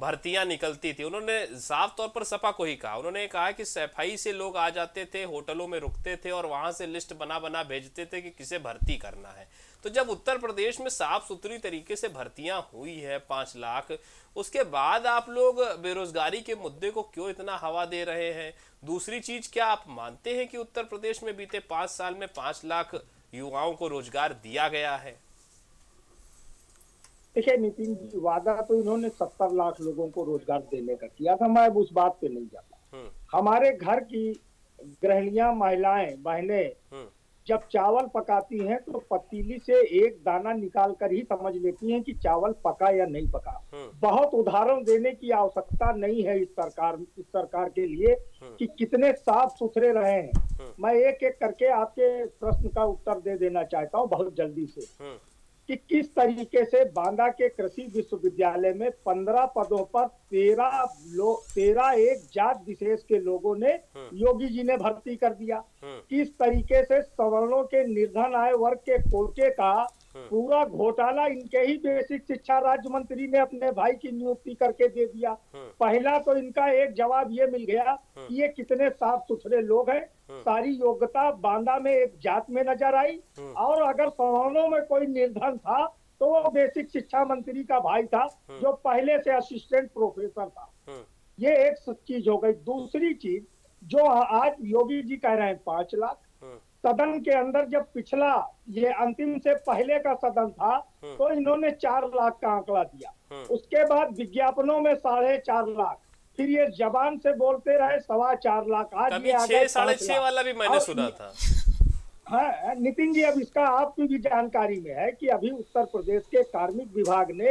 भर्तियां निकलती थी, उन्होंने साफ तौर पर सपा को ही कहा, उन्होंने कहा कि सैफई से लोग आ जाते थे, होटलों में रुकते थे और वहां से लिस्ट बना बना भेजते थे कि किसे भर्ती करना है। तो जब उत्तर प्रदेश में साफ सुथरी तरीके से भर्तियां हुई है पांच लाख, उसके बाद आप लोग बेरोजगारी के मुद्दे को क्यों इतना हवा दे रहे हैं? दूसरी चीज, क्या आप मानते हैं कि उत्तर प्रदेश में बीते पांच साल में पांच लाख युवाओं को रोजगार दिया गया है? देखिये नितिन जी, वादा तो इन्होंने सत्तर लाख लोगों को रोजगार देने का किया था, मैं अब उस बात पे नहीं जाता। हमारे घर की गृहणियां, महिलाएं, बहनें जब चावल पकाती हैं तो पतीली से एक दाना निकाल कर ही समझ लेती हैं कि चावल पका या नहीं पका। बहुत उदाहरण देने की आवश्यकता नहीं है इस सरकार इस सरकार के लिए कि कितने साफ सुथरे रहे हैं। मैं एक एक करके आपके प्रश्न का उत्तर दे देना चाहता हूँ बहुत जल्दी से, कि किस तरीके से बांदा के कृषि विश्वविद्यालय में पंद्रह पदों पर तेरह लोग तेरह एक जात विशेष के लोगों ने योगी जी ने भर्ती कर दिया। किस तरीके से सवर्णों के निर्धन आय वर्ग के कोटे का पूरा घोटाला इनके ही बेसिक शिक्षा राज्य मंत्री ने अपने भाई की नियुक्ति करके दे दिया। पहला तो इनका एक जवाब ये मिल गया कि ये कितने साफ सुथरे लोग हैं, सारी योग्यता बांदा में एक जात में नजर आई, और अगर समानों में कोई निर्धन था तो वो बेसिक शिक्षा मंत्री का भाई था जो पहले से असिस्टेंट प्रोफेसर था। ये एक चीज हो गई। दूसरी चीज जो आज योगी जी कह रहे हैं पांच लाख, सदन के अंदर जब पिछला ये अंतिम से पहले का सदन था तो इन्होंने चार लाख का आंकड़ा दिया, उसके बाद विज्ञापनों में साढ़े चार लाख, फिर ये जबान से बोलते रहे सवा चार लाख, आज ये आगे साढ़े छह वाला भी मैंने सुना था। हाँ नितिन जी, अब इसका आपकी भी जानकारी में है कि अभी उत्तर प्रदेश के कार्मिक विभाग ने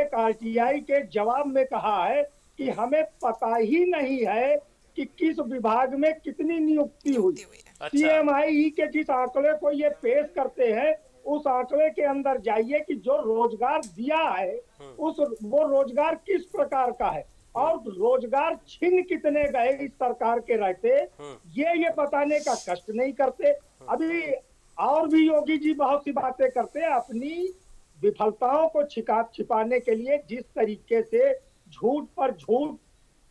एक आरटीआई के जवाब में कहा है कि हमें पता ही नहीं है कि किस विभाग में कितनी नियुक्ति हुई। सीएमआई के जिस आंकड़े को ये पेश करते हैं उस आंकड़े के अंदर जाइए कि जो रोजगार दिया है उस वो रोजगार किस प्रकार का है, और रोजगार छीन कितने गए इस सरकार के रहते, ये ये बताने का कष्ट नहीं करते। अभी और भी योगी जी बहुत सी बातें करते हैं अपनी विफलताओं को छिपा छिपाने के लिए। जिस तरीके से झूठ पर झूठ,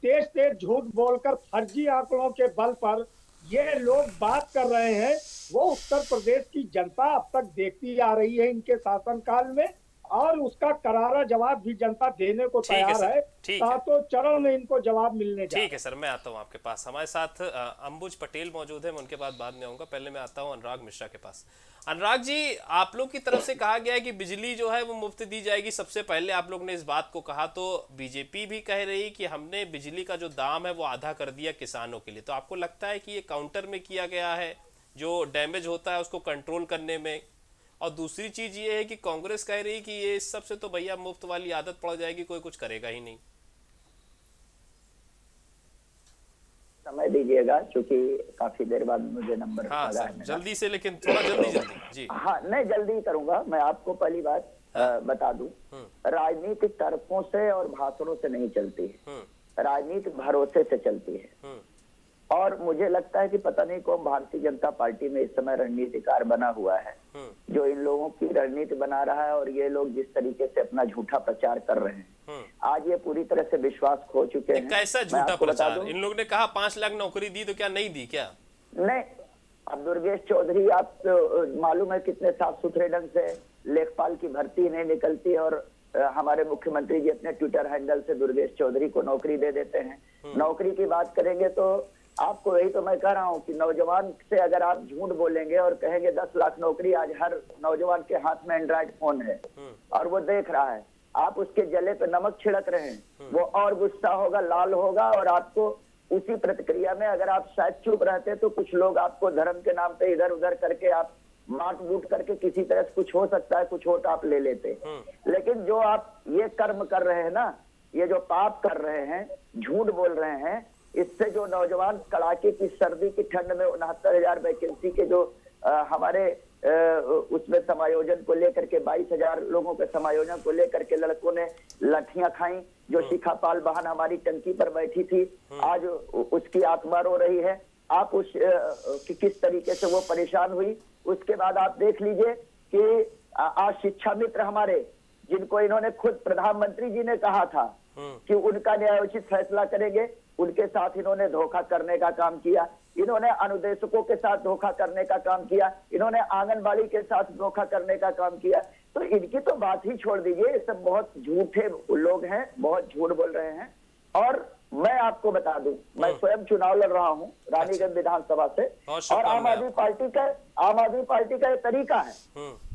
तेज तेज झूठ बोलकर फर्जी आंकड़ों के बल पर ये लोग बात कर रहे हैं, वो उत्तर प्रदेश की जनता अब तक देखती आ रही है इनके शासनकाल में, और उसका करारा जवाब भी जनता देने को तैयार है, है। तो चरण में इनको जवाब मिलने चाहिए। ठीक है सर, मैं आता हूँ आपके पास। हमारे साथ अंबुज पटेल मौजूद है, मैं उनके बाद बाद में आऊंगा, पहले मैं आता हूँ अनुराग मिश्रा के पास। अनुराग जी, आप लोग की तरफ से कहा गया है कि बिजली जो है वो मुफ्त दी जाएगी, सबसे पहले आप लोग ने इस बात को कहा, तो बीजेपी भी कह रही कि हमने बिजली का जो दाम है वो आधा कर दिया किसानों के लिए, तो आपको लगता है कि ये काउंटर में किया गया है जो डैमेज होता है उसको कंट्रोल करने में? और दूसरी चीज ये है कि कांग्रेस कह रही कि ये सबसे तो भैया मुफ्त वाली आदत पड़ जाएगी, कोई कुछ करेगा ही नहीं। समय दीजिएगा क्योंकि काफी देर बाद मुझे नंबर हाँ, जल्दी से, लेकिन थोड़ा जल्दी जल्दी जी। हाँ मैं जल्दी करूंगा। मैं आपको पहली बात हाँ। बता दूं, राजनीतिक तर्कों से और भाषणों से नहीं चलती है, राजनीति भरोसे से चलती है। और मुझे लगता है कि पता नहीं कौन भारतीय जनता पार्टी में इस समय रणनीतिकार बना हुआ है जो इन लोगों की रणनीति बना रहा है, और ये लोग जिस तरीके से अपना झूठा प्रचार कर रहे हैं, आज ये पूरी तरह से विश्वास खो चुके हैं। कैसा झूठा प्रचार? इन लोगों ने कहा पांच लाख नौकरी दी, तो क्या नहीं दी? क्या नहीं? अब दुर्गेश चौधरी, आप तो मालूम है कितने साफ सुथरे ढंग से, लेखपाल की भर्ती नहीं निकलती और हमारे मुख्यमंत्री जी अपने ट्विटर हैंडल से दुर्गेश चौधरी को नौकरी दे देते हैं। नौकरी की बात करेंगे तो आपको यही तो मैं कह रहा हूँ कि नौजवान से अगर आप झूठ बोलेंगे और कहेंगे दस लाख नौकरी, आज हर नौजवान के हाथ में एंड्राइड फोन है और वो देख रहा है, आप उसके जले पे नमक छिड़क रहे हैं, वो और गुस्सा होगा, लाल होगा। और आपको उसी प्रतिक्रिया में अगर आप शायद चुप रहते तो कुछ लोग आपको धर्म के नाम पे इधर उधर करके, आप माट बूट करके किसी तरह से कुछ हो सकता है, कुछ वोट आप ले लेते। लेकिन जो आप ये कर्म कर रहे हैं ना, ये जो पाप कर रहे हैं, झूठ बोल रहे हैं, इससे जो नौजवान कड़ाके की सर्दी की ठंड में उनहत्तर हजार वैकेंसी के जो आ, हमारे आ, उसमें समायोजन को लेकर के बाईस हजार लोगों के समायोजन को लेकर के लड़कों ने लाठियां खाई, जो शिखापाल बहन हमारी टंकी पर बैठी थी, आज उसकी आत्मा रो रही है। आप उस आ, कि किस तरीके से वो परेशान हुई। उसके बाद आप देख लीजिए कि आज शिक्षा मित्र हमारे, जिनको इन्होंने खुद प्रधानमंत्री जी ने कहा था कि उनका न्यायोचित फैसला करेंगे, उनके साथ इन्होंने धोखा करने का काम किया, इन्होंने अनुदेशकों के साथ धोखा करने का काम किया, इन्होंने आंगनबाड़ी के साथ धोखा करने का काम किया। तो इनकी तो बात ही छोड़ दीजिए, ये सब बहुत झूठे लोग हैं, बहुत झूठ बोल रहे हैं। और मैं आपको बता दूं, मैं स्वयं चुनाव लड़ रहा हूं रानीगंज विधानसभा से, और आम आदमी पार्टी का आम आदमी पार्टी का ये तरीका है,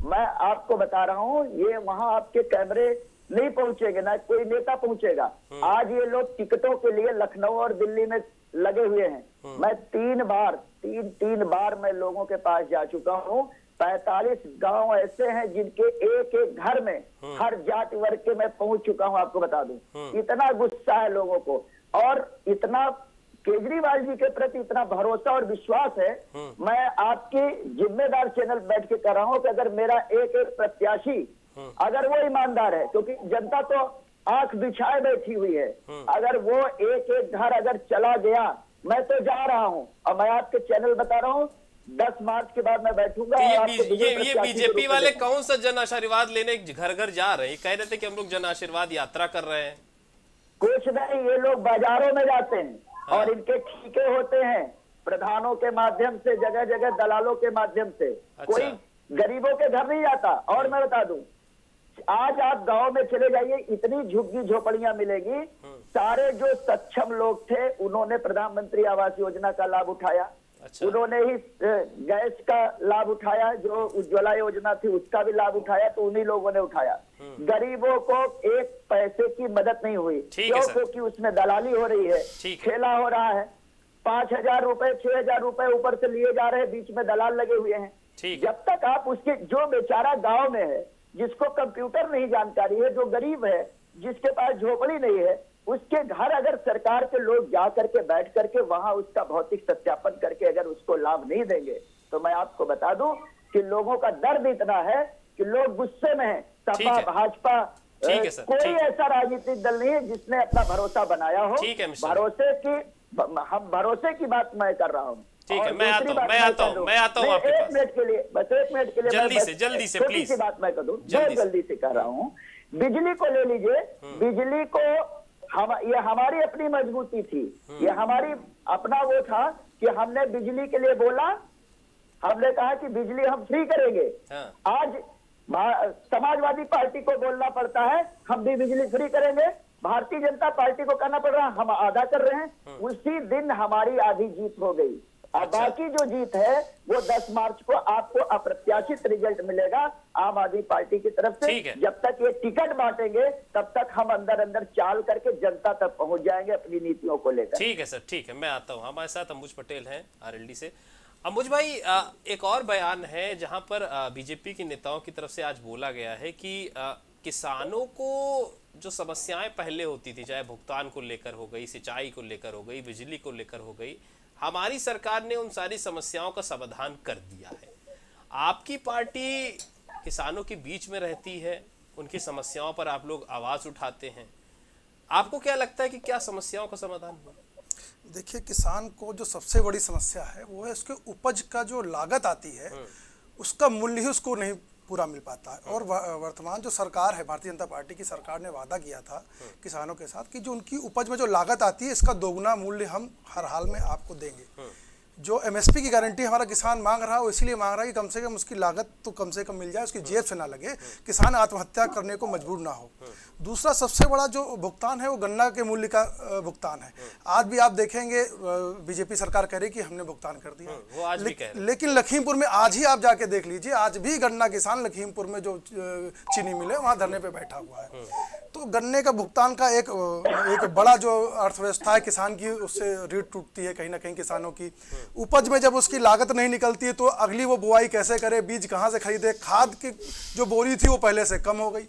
मैं आपको बता रहा हूँ, ये वहाँ आपके कैमरे नहीं पहुंचेंगे, ना कोई नेता पहुंचेगा। आज ये लोग टिकटों के लिए लखनऊ और दिल्ली में लगे हुए हैं। मैं तीन बार तीन तीन बार मैं लोगों के पास जा चुका हूँ। पैंतालीस गांव ऐसे हैं जिनके एक एक घर में हर जाति वर्ग के मैं पहुंच चुका हूँ। आपको बता दूं, इतना गुस्सा है लोगों को और इतना केजरीवाल जी के प्रति इतना भरोसा और विश्वास है। मैं आपके जिम्मेदार चैनल बैठ के कर रहा हूँ कि अगर मेरा एक एक प्रत्याशी अगर वो ईमानदार है, क्योंकि जनता तो आंख बिछाए बैठी हुई है, अगर वो एक एक घर अगर चला गया, मैं तो जा रहा हूं और मैं आपके चैनल बता रहा हूं दस मार्च के बाद मैं बैठूंगा। तो ये ये बीजेपी वाले कौन सा जन आशीर्वाद लेने घर घर जा रहे हैं? कह रहे थे कि हम लोग जन आशीर्वाद यात्रा कर रहे हैं। कुछ नहीं, ये लोग बाजारों में जाते हैं और इनके ठेके होते हैं प्रधानों के माध्यम से, जगह जगह दलालों के माध्यम से, कोई गरीबों के घर नहीं जाता। और मैं बता दूं, आज आप गांव में चले जाइए, इतनी झुग्गी झोपड़ियां मिलेगी। सारे जो सक्षम लोग थे उन्होंने प्रधानमंत्री आवास योजना का लाभ उठाया, अच्छा। उन्होंने ही गैस का लाभ उठाया, जो उज्ज्वला योजना थी उसका भी लाभ उठाया, तो उन्हीं लोगों ने उठाया। गरीबों को एक पैसे की मदद नहीं हुई, क्योंकि उसमें दलाली हो रही है, खेला हो रहा है, पांच हजार रुपए छह हजार रुपए ऊपर से लिए जा रहे हैं, बीच में दलाल लगे हुए हैं। जब तक आप उसके, जो बेचारा गाँव में है, जिसको कंप्यूटर नहीं जानकारी है, जो गरीब है, जिसके पास झोपड़ी नहीं है, उसके घर अगर सरकार के लोग जा करके बैठ करके वहां उसका भौतिक सत्यापन करके अगर उसको लाभ नहीं देंगे, तो मैं आपको बता दूं कि लोगों का दर्द इतना है कि लोग गुस्से में हैं। सपा भाजपा कोई ऐसा राजनीतिक दल नहीं है जिसने अपना भरोसा बनाया हो। भरोसे की हम भरोसे की बात मैं कर रहा हूँ। ठीक है, मैं आता हूँ मैं आता हूँ मैं आता हूँ आपके पास। एक मिनट के लिए, बस एक मिनट के लिए, जल्दी से जल्दी से प्लीज, सी बात मैं कर दूं, बहुत जल्दी से कह रहा हूँ। बिजली को ले लीजिए, बिजली को हम, ये हमारी अपनी मजबूती थी, ये हमारी अपना वो था कि हमने बिजली के लिए बोला, हमने कहा कि बिजली हम फ्री करेंगे। आज समाजवादी पार्टी को बोलना पड़ता है हम भी बिजली फ्री करेंगे, भारतीय जनता पार्टी को कहना पड़ रहा है हम आधा कर रहे हैं, उसी दिन हमारी आधी जीत हो गई। अब बाकी जो जीत है वो दस मार्च को आपको अप्रत्याशित रिजल्ट मिलेगा आम आदमी पार्टी की तरफ से। जब तक ये टिकट बांटेंगे तब तक हम अंदर अंदर चाल करके जनता तक पहुंच जाएंगे अपनी नीतियों को लेकर। ठीक है सर, ठीक है, मैं आता हूँ। हमारे साथ अंबुज पटेल हैं आरएलडी से। अंबुज भाई, एक और बयान है जहाँ पर बीजेपी के नेताओं की तरफ से आज बोला गया है कि किसानों को जो समस्याएं पहले होती थी, चाहे भुगतान को लेकर हो गई, सिंचाई को लेकर हो गई, बिजली को लेकर हो गई, हमारी सरकार ने उन सारी समस्याओं का समाधान कर दिया है। आपकी पार्टी किसानों के बीच में रहती है, उनकी समस्याओं पर आप लोग आवाज उठाते हैं, आपको क्या लगता है कि क्या समस्याओं का समाधान हुआ? देखिए, किसान को जो सबसे बड़ी समस्या है वो है उसके उपज का जो लागत आती है उसका मूल्य ही उसको नहीं पूरा मिल पाता है। और वर्तमान जो सरकार है, भारतीय जनता पार्टी की सरकार ने वादा किया था किसानों के साथ कि जो उनकी उपज में जो लागत आती है इसका दोगुना मूल्य हम हर हाल में आपको देंगे। जो एमएसपी की गारंटी हमारा किसान मांग रहा है वो इसलिए मांग रहा है कि कम से कम उसकी लागत तो कम से कम मिल जाए, उसकी जेब से ना लगे, किसान आत्महत्या करने को मजबूर ना हो। दूसरा सबसे बड़ा जो भुगतान है वो गन्ना के मूल्य का भुगतान है। आज भी आप देखेंगे बीजेपी सरकार कह रही कि हमने भुगतान कर दिया, ले, लेकिन लखीमपुर में आज ही आप जाके देख लीजिए, आज भी गन्ना किसान लखीमपुर में जो चीनी मिले वहाँ धरने पर बैठा हुआ है। तो गन्ने का भुगतान का एक एक बड़ा जो अर्थव्यवस्था है किसान की, उससे रीढ़ टूटती है कहीं ना कहीं। किसानों की उपज में जब उसकी लागत नहीं निकलती है तो अगली वो बुआई कैसे करे, बीज कहाँ से खरीदे, खाद की जो बोरी थी वो पहले से कम हो गई,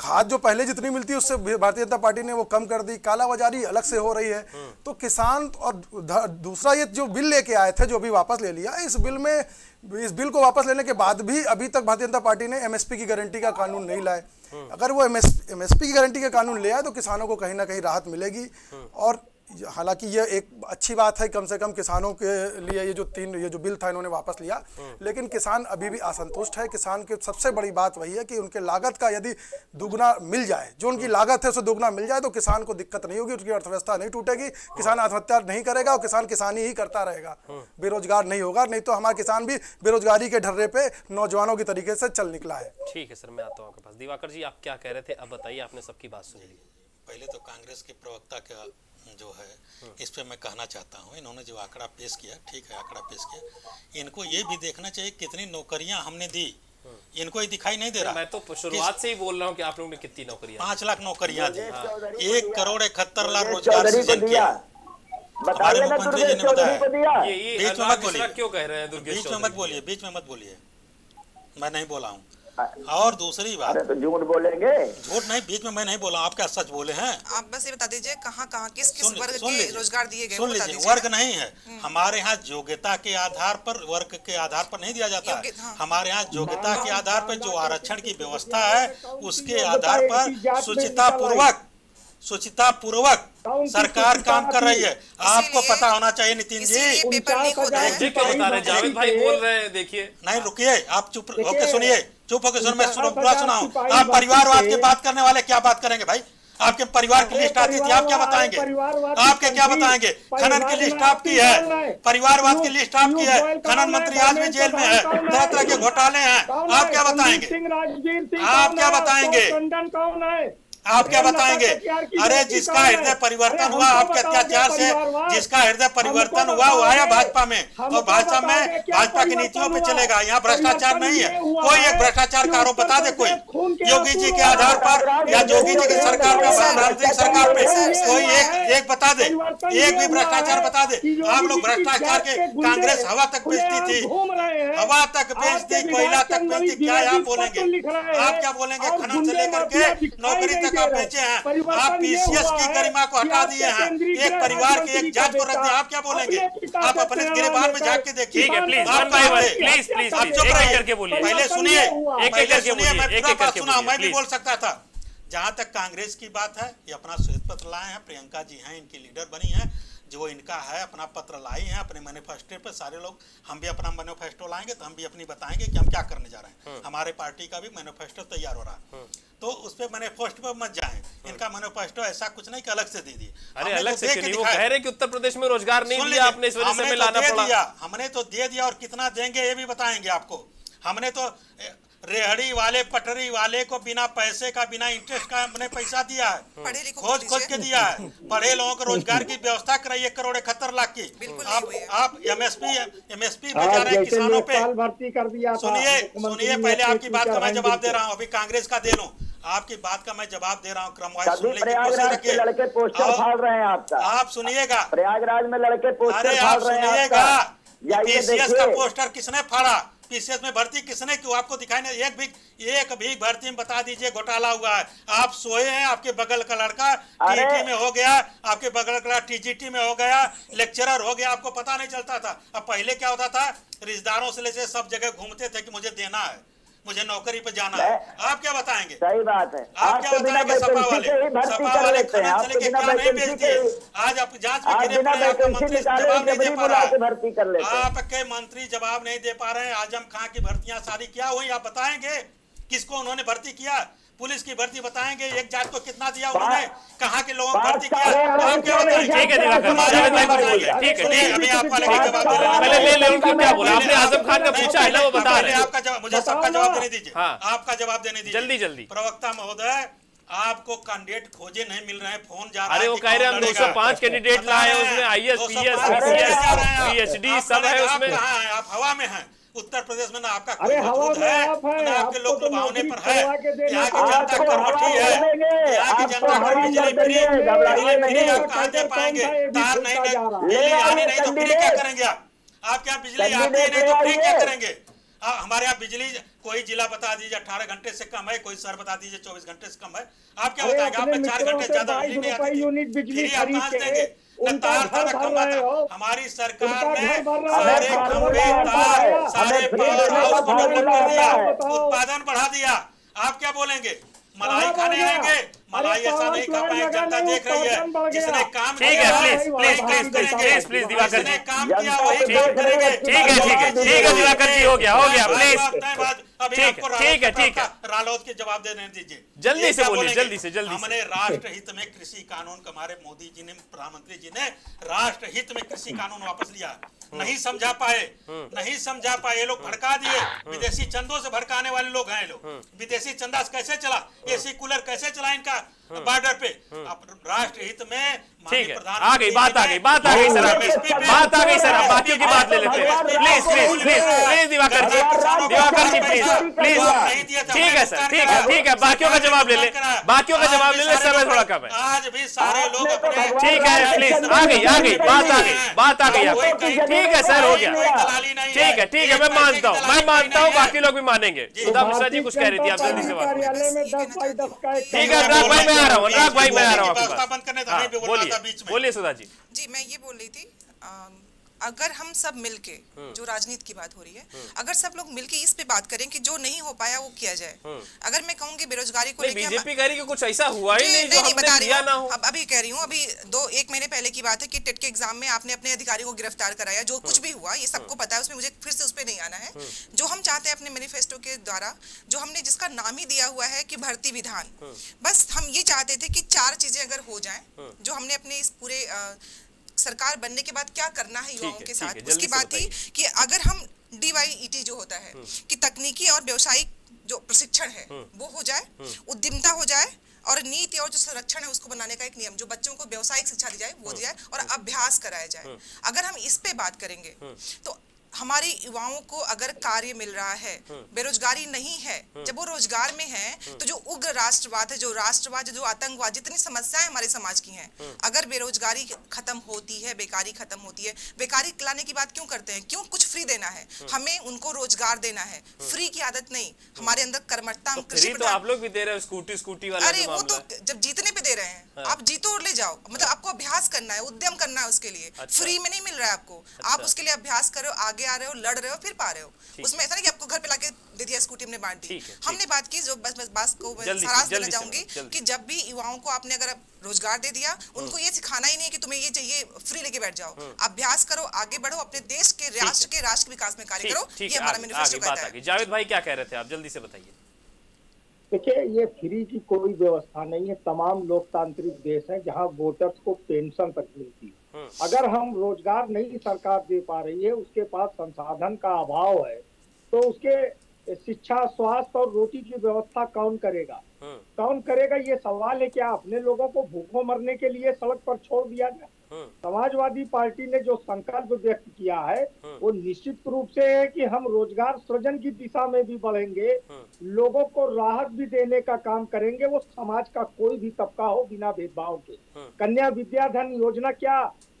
खाद जो पहले जितनी मिलती है उससे भारतीय जनता पार्टी ने वो कम कर दी, कालाबाजारी अलग से हो रही है। तो किसान, और दूसरा ये जो बिल लेके आए थे जो अभी वापस ले लिया, इस बिल में, इस बिल को वापस लेने के बाद भी अभी तक भारतीय जनता पार्टी ने एमएसपी की गारंटी का कानून नहीं लाए। अगर वो एमएसपी की गारंटी का कानून ले आए तो किसानों को कहीं ना कहीं राहत मिलेगी। और हालांकि ये एक अच्छी बात है, कम से कम किसानों के लिए ये जो तीन ये जो बिल था इन्होंने वापस लिया, लेकिन किसान अभी भी असंतुष्ट है। किसान की सबसे बड़ी बात वही है कि उनके लागत का यदि दुगना मिल जाए, जो उनकी लागत है उससे दुगना मिल जाए तो किसान को दिक्कत नहीं होगी, उसकी अर्थव्यवस्था नहीं टूटेगी, किसान आत्महत्या नहीं करेगा और किसान किसानी ही करता रहेगा, बेरोजगार नहीं होगा। नहीं तो हमारा किसान भी बेरोजगारी के ढर्रे पे नौजवानों के तरीके से चल निकला है। ठीक है सर, मैं आता हूँ आपके पास। दिवाकर जी, आप क्या कह रहे थे, अब बताइए, आपने सबकी बात सुन ली। पहले तो कांग्रेस के प्रवक्ता का जो है इस पे मैं कहना चाहता हूँ, इन्होंने जो आंकड़ा पेश किया, ठीक है आंकड़ा पेश किया, इनको ये भी देखना चाहिए कितनी नौकरियां हमने दी, इनको ये दिखाई नहीं दे रहा। मैं तो शुरुआत से ही बोल रहा हूँ कि आप लोगों ने कितनी नौकरियां, पाँच लाख नौकरियां दी, एक करोड़ इकहत्तर लाख रोजगार सृजन किया। हमारे मुख्यमंत्री जी ने बताया, बीच में मत बोलिए, क्यों कह रहे हैं बीच में मत बोलिए, बीच में मत बोलिए, मैं नहीं बोला हूँ। और दूसरी बात, तो झूठ बोलेंगे, झूठ नहीं, बीच में मैं नहीं बोला, आप क्या सच बोले हैं। आप बस ये बता दीजिए कहाँ कहाँ किस किस वर्ग के रोजगार दिए गए, सुन लीजिए। वर्ग नहीं है हमारे यहाँ, योग्यता के आधार पर, वर्ग के आधार पर नहीं दिया जाता है। हाँ। हमारे यहाँ योग्यता के आधार पर जो आरक्षण की व्यवस्था है उसके आधार पर शुचिता पूर्वक शुचिता पूर्वक सरकार काम कर रही है। आपको पता होना चाहिए नितिन जी, पेपर लीक होता है, क्या बता रहे हैं जावेद भाई, बोल रहे हैं, देखिए। नहीं रुकिए आप, चुप होके सुनिए, चुप होके सुन, मैं पूरा सुनाऊं। आप परिवारवाद की बात करने वाले क्या बात करेंगे भाई, आपके परिवार की लिस्ट आती थी, आप क्या बताएंगे, आपके क्या बताएंगे। खनन की लिस्ट आपकी है, परिवारवाद की लिस्ट आपकी है, खनन मंत्री आज भी जेल में है, तरह तरह के घोटाले हैं, आप क्या बताएंगे, आप क्या बताएंगे, आप क्या बताएंगे। अरे जिसका हृदय परिवर्तन हुआ आपके अत्याचार से, जिसका हृदय परिवर्तन हुआ वो आया भाजपा में, और भाजपा में भाजपा की नीतियों पे चलेगा। यहाँ भ्रष्टाचार नहीं है, कोई एक भ्रष्टाचार का आरोप बता दे कोई, योगी जी के आधार पर या योगी जी की सरकार पे, प्रधानमंत्री सरकार पे कोई एक एक बता दे, एक भी भ्रष्टाचार बता दे। आप लोग भ्रष्टाचार के, कांग्रेस हवा तक बेचती थी, हवा तक बेचती, कोयला तक बेचती, क्या आप बोलेंगे, आप क्या बोलेंगे। खनन से लेकर के नौकरी तक आप बेचे हैं, आप पीसीएस की गरिमा को हटा दिए हैं, एक परिवार के एक जज को रख दिया, आप क्या बोलेंगे। आप अपने गिरबान में जाके देखिए, पहले सुनिए, मैं पूरा बात सुना, मैं भी बोल सकता था। जहाँ तक कांग्रेस की बात है, ये अपना श्वेत पत्र लाए हैं, प्रियंका जी हैं, इनकी लीडर बनी है, जो इनका है अपना पत्र लाई है अपने मैनिफेस्टो पे, सारे लोग हम भी अपना मैनिफेस्टो लाएंगे तो हम भी अपनी बताएंगे कि हम क्या करने जा रहे हैं, हमारे पार्टी का भी मैनिफेस्टो तैयार हो रहा है, तो उस पर मैनिफेस्टो पर मत जाएं। इनका मैनिफेस्टो ऐसा कुछ नहीं कि अलग से दे दिए, अरे अलग से वो कह रहे कि उत्तर प्रदेश में रोजगार नहीं मिला, आपने इस वजह से मिलाना पड़ा, हमने तो दे दिया और कितना देंगे ये भी बताएंगे आपको। हमने तो रेहड़ी वाले पटरी वाले को बिना पैसे का बिना इंटरेस्ट का हमने पैसा दिया है, खोज खोज के दिया है। पढ़े लोगों को रोजगार की व्यवस्था कराई एक करोड़ इकहत्तर लाख की। आप आप एमएसपी एमएसपी बचा रहे किसानों पे। सुनिए सुनिए पहले आपकी बात का मैं जवाब दे रहा हूँ, अभी कांग्रेस का दे लूँ, आपकी बात का मैं जवाब दे रहा हूँ। क्रमवाइज सुन लेंगे, कोशिश लड़के पोस्टर फाड़ रहे हैं आपका, आप सुनिएगा। प्रयागराज में लड़के पोस्टर, अरे आप सुनिएगा, पीसीएस का पोस्टर किसने फाड़ा, पीसीएस में भर्ती किसने की, आपको दिखाई नहीं, एक भी एक भी भर्ती में बता दीजिए घोटाला हुआ है। आप सोए हैं, आपके बगल का लड़का टीटी में हो गया, आपके बगल का टीजीटी में हो गया, लेक्चरर हो गया, आपको पता नहीं चलता था। अब पहले क्या होता था, रिश्तेदारों से लेकर सब जगह घूमते थे कि मुझे देना है, मुझे नौकरी पे जाना है। आप क्या बताएंगे, सही बात है, आप क्या बताएंगे? सपा वाले सपा वाले खनन से लेके क्या नहीं बेचते हैं, आज आप जांच में गिरे पड़े, आपका मंत्री जवाब नहीं दे पा रहा है, आपके मंत्री जवाब नहीं दे पा रहे हैं। आजम खान की भर्तियां सारी क्या हुई आप बताएंगे, किसको उन्होंने भर्ती किया, पुलिस की भर्ती बताएंगे, एक जात को कितना दिया उन्होंने, कहाँ के लोगों को भर्ती किया, आप क्या बताएंगे? ठीक है दिवाकर, ठीक है, ठीक है, अभी आपका पहले ले ले उनका क्या बोला आपने, आजम खान का पूछा है ना, वो बता रहे हैं। आपका जवाब, मुझे सबका जवाब देने दीजिए, आपका जवाब देने दीजिए जल्दी जल्दी। प्रवक्ता महोदय, आपको कैंडिडेट खोजे नहीं मिल रहे हैं, फोन जा रहा है, अरे वो कह रहे हैं हम दो सौ पांच कैंडिडेट लाए, उसमें आईएएस पीएस पीएचडी सब है उसमें। आप हवा में हैं, उत्तर प्रदेश में ना आपका कोई मजबूत है, ना आपके लोग लुभावने पर है, यहाँ की जनता कर्मठी है, यहाँ की जनता को बिजली फ्री, बिजली फ्री आप कहाँ दे पाएंगे, तार नहीं बिजली आनी नहीं तो फ्री क्या करेंगे आप, आपके यहाँ बिजली आती है नहीं तो फ्री क्या करेंगे? हमारे यहाँ बिजली कोई जिला बता दीजिए अठारह घंटे से कम है, कोई शहर बता दीजिए चौबीस घंटे से कम है, आप क्या बताएंगे? आपने चार घंटे ज्यादा बिजली नहीं आती बिजली आप कहाँ देंगे? तार था खंबा था, हमारी सरकार ने सारे खंबे तार सारे पावर हाउस को डेवलप कर दिया, उत्पादन बढ़ा दिया। आप क्या बोलेंगे, मलाई खाने आएंगे, मलाई ऐसा नहीं खा पाएंगे, जनता देख रही है, जिसने काम किया please please please please Diwakar, जिसने काम किया वही काम करेंगे। ठीक है ठीक है ठीक है दिवाकर जी, हो गया हो गया प्लीज, अभी आपको ठीक है ठीक है रालोद के जवाब देने दीजिए जल्दी से बोलिए जल्दी से जल्दी। हमने राष्ट्र हित में कृषि कानून, हमारे मोदी जी ने प्रधानमंत्री जी ने राष्ट्र हित में कृषि कानून वापस लिया, नहीं समझा पाए नहीं समझा पाए ये लोग भड़का दिए, विदेशी चंदों से भड़काने वाले लोग हैं, लोग विदेशी चंदा कैसे चला, एसी कूलर कैसे चला इनका बॉर्डर पे। राष्ट्र हित में ठीक है, आ गई बात आ गई बात आ गई सर बात आ गई सर आप बातियों की बात ले लेते हैं please please please please Diwakar ji Diwakar ji please please ठीक है सर ठीक है ठीक है बाकियों का जवाब ले ले बाकियों का जवाब ले ले समय थोड़ा कम है आज भी सारे लोग अपने ठीक है प्लीज आ गई आ गई बात आ गई बात आ गई आप ठीक है सर हो गया ठीक है ठीक है मैं मानता हूँ मैं मानता हूँ बाकी लोग भी मानेंगे। सुधा मिश्रा जी कुछ कह रही थी आप जल्दी से बात करें। ठीक है अनुराग भाई मैं आ रहा हूँ अनुराग भाई मैं आ रहा हूँ बोलिए बोलिए सुधा जी। जी मैं ये बोल रही थी अगर हम सब मिलके जो राजनीति की बात हो रही है अगर सब लोग मिलके इस पे बात करें कि जो नहीं हो पाया वो किया जाए। अगर मैं कहूँगी बेरोजगारी को लेके बीजेपी कह रही कि कुछ ऐसा हुआ ही नहीं जो हमने किया ना हो। अब अभी कह रही हूँ अभी दो एक महीने पहले की बात है कि टेट के एग्जाम में आपने अपने अधिकारी को गिरफ्तार कराया, जो कुछ भी हुआ ये सबको पता है, उसमें मुझे फिर से उस पर नहीं आना है। जो हम चाहते हैं अपने मैनिफेस्टो के द्वारा जो हमने जिसका नाम ही दिया हुआ है कि भर्ती विधान, बस हम ये चाहते थे कि चार चीजें अगर हो जाए जो हमने अपने इस पूरे सरकार बनने के बाद क्या करना है युवाओं के साथ, उसकी बात थी कि अगर हम डीवाईईटी जो होता है कि तकनीकी और व्यवसायिक जो प्रशिक्षण है वो हो जाए, उद्यमिता हो जाए और नीति और जो संरक्षण है उसको बनाने का एक नियम जो बच्चों को व्यावसायिक शिक्षा दी जाए वो दी जाए और अभ्यास कराया जाए। अगर हम इस पे बात करेंगे तो हमारे युवाओं को अगर कार्य मिल रहा है, बेरोजगारी नहीं है, जब वो रोजगार में है तो जो उग्र राष्ट्रवाद है, जो राष्ट्रवाद जो आतंकवाद जितनी समस्याएं हमारे समाज की हैं, अगर बेरोजगारी खत्म होती है, बेकारी खत्म होती है। बेकारी लाने की बात क्यों करते हैं, क्यों कुछ फ्री देना है, हमें उनको रोजगार देना है, फ्री की आदत नहीं। हमारे अंदर कर्मठता, तो आप लोग भी दे रहे हो स्कूटी स्कूटी वाला, अरे वो तो जब जीतने पे दे रहे हैं, आप जीतो और ले जाओ, मतलब आपको अभ्यास करना है, उद्यम करना है, उसके लिए फ्री में नहीं मिल रहा है आपको, आप उसके लिए अभ्यास करो, आगे आ रहे हो, लड़ रहे हो, फिर पा रहे हो। उसमें ऐसा नहीं कि आपको घर पे लाके दे दिया स्कूटी में बांट दी। हमने बात की जो बस बस बात को सराहना देना चाहूंगी कि जब भी युवाओं को आपने अगर रोजगार दे दिया, उनको ये सिखाना ही नहीं कि तुम्हें ये चाहिए, फ्री लेके बैठ जाओ, अभ्यास करो, आगे बढ़ो, अपने देश के राष्ट्र के राष्ट्र विकास में कार्य करो, ये हमारा मैनिफेस्टो कहता है। जावेद भाई क्या कह रहे थे आप जल्दी से बताइए। देखिये ये फ्री की कोई व्यवस्था नहीं है, तमाम लोकतांत्रिक देश है जहाँ वोटर्स को पेंशन तक मिलती है। अगर हम रोजगार नहीं सरकार दे पा रही है, उसके पास संसाधन का अभाव है, तो उसके शिक्षा, स्वास्थ्य और रोटी की व्यवस्था कौन करेगा? कौन करेगा ये सवाल है। क्या अपने लोगों को भूखों मरने के लिए सड़क पर छोड़ दिया जाए? समाजवादी पार्टी ने जो संकल्प व्यक्त किया है वो निश्चित रूप से है कि हम रोजगार सृजन की दिशा में भी बढ़ेंगे, लोगों को राहत भी देने का काम करेंगे, वो समाज का कोई भी तबका हो बिना भेदभाव के। कन्या विद्याधन योजना क्या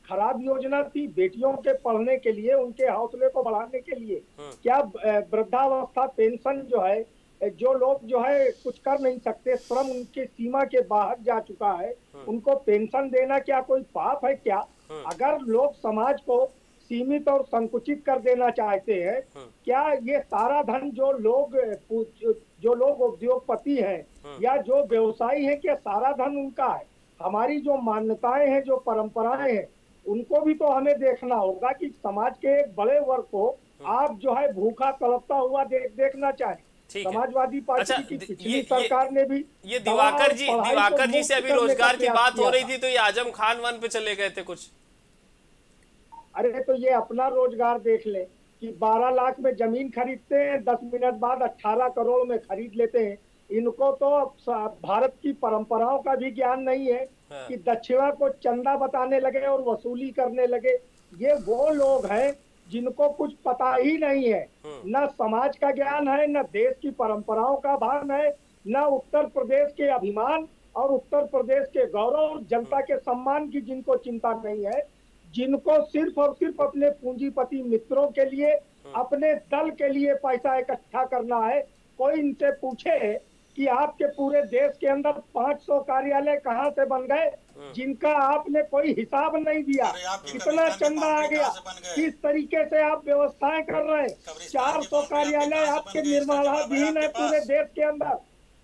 खराब योजना थी? बेटियों के पढ़ने के लिए, उनके हौसले को बढ़ाने के लिए। क्या वृद्धावस्था पेंशन जो है, जो लोग जो है कुछ कर नहीं सकते, श्रम उनके सीमा के बाहर जा चुका है, उनको पेंशन देना क्या कोई पाप है क्या? अगर लोग समाज को सीमित और संकुचित कर देना चाहते हैं, क्या ये सारा धन जो लोग जो लोग उद्योगपति हैं या जो व्यवसायी हैं, क्या सारा धन उनका है? हमारी जो मान्यताएं हैं, जो परंपराएं हैं, उनको भी तो हमें देखना होगा कि समाज के एक बड़े वर्ग को आप जो है भूखा तड़पता हुआ दे, देखना चाहिए। समाजवादी पार्टी अच्छा, की पिछली सरकार ने भी ये दिवाकर जी दिवाकर जी से अभी रोजगार की बात हो रही थी तो ये आजम खान वन पे चले गए थे कुछ। अरे तो ये अपना रोजगार देख ले कि बारह लाख में जमीन खरीदते हैं, दस मिनट बाद अट्ठारह करोड़ में खरीद लेते हैं। इनको तो भारत की परंपराओं का भी ज्ञान नहीं है कि दक्षिणा को चंदा बताने लगे और वसूली करने लगे। ये वो लोग हैं जिनको कुछ पता ही नहीं है, न समाज का ज्ञान है, न देश की परंपराओं का भान है, न उत्तर प्रदेश के अभिमान और उत्तर प्रदेश के गौरव और जनता के सम्मान की जिनको चिंता नहीं है, जिनको सिर्फ और सिर्फ अपने पूंजीपति मित्रों के लिए, अपने दल के लिए पैसा इकट्ठा करना है। कोई इनसे पूछे कि आपके पूरे देश के अंदर पाँच सौ कार्यालय कहाँ से बन गए जिनका आपने कोई हिसाब नहीं दिया? कितना चंदा आ गया? किस तरीके से आप व्यवस्थाएं कर रहे हैं? चार सौ कार्यालय आपके निर्माणाधीन है पूरे देश के अंदर।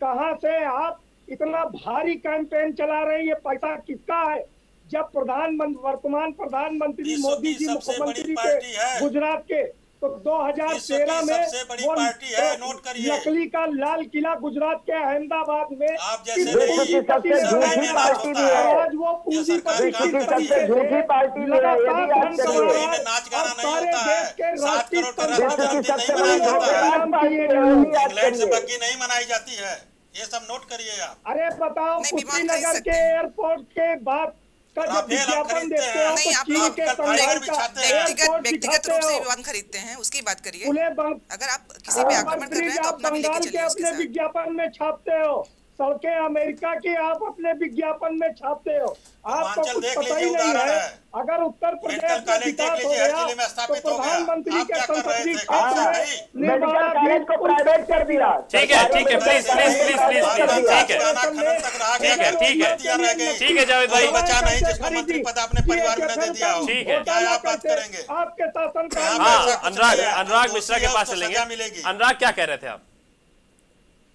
कहाँ से आप इतना भारी कैंपेन चला रहे हैं? ये पैसा किसका है? जब प्रधानमंत्री वर्तमान प्रधानमंत्री मोदी जी मुख्यमंत्री थे गुजरात के, तो दो हजार तेरह में वो नकली का लाल किला गुजरात के अहमदाबाद में आज वो पूंजीपति नहीं मनाई जाती है, ये सब नोट करिए आप। अरे बताओ, कुशीनगर के एयरपोर्ट के बाद विज्ञापन देखते हैं तो चीन के संघाई का एयरपोर्ट व्यक्तिगत रूप से विमान खरीदते हैं, उसकी बात करिए। अगर आप किसी पे आक्रमण कर रहे हैं तो अपना भी लेके चलिए। अपने विज्ञापन में छापते हो सड़कें अमेरिका की, आप अपने विज्ञापन में छापते हो, आपको कुछ पता ही नहीं है। अगर उत्तर प्रदेश का विकास हो गया तो प्रधानमंत्री के संसदीय क्षेत्र में निर्माणाधीन को प्राइवेट कर दिया। ठीक है, ठीक है, प्लीज प्लीज प्लीज प्लीज ठीक है, ठीक है, ठीक है, ठीक है जावेद भाई, बचा नहीं जिसको मंत्री पद आपने परिवार में दे दिया। ठीक है, आपके शासन का अनुराग अनुराग मिश्रा के पास चलेंगे। अनुराग, क्या कह रहे थे आप?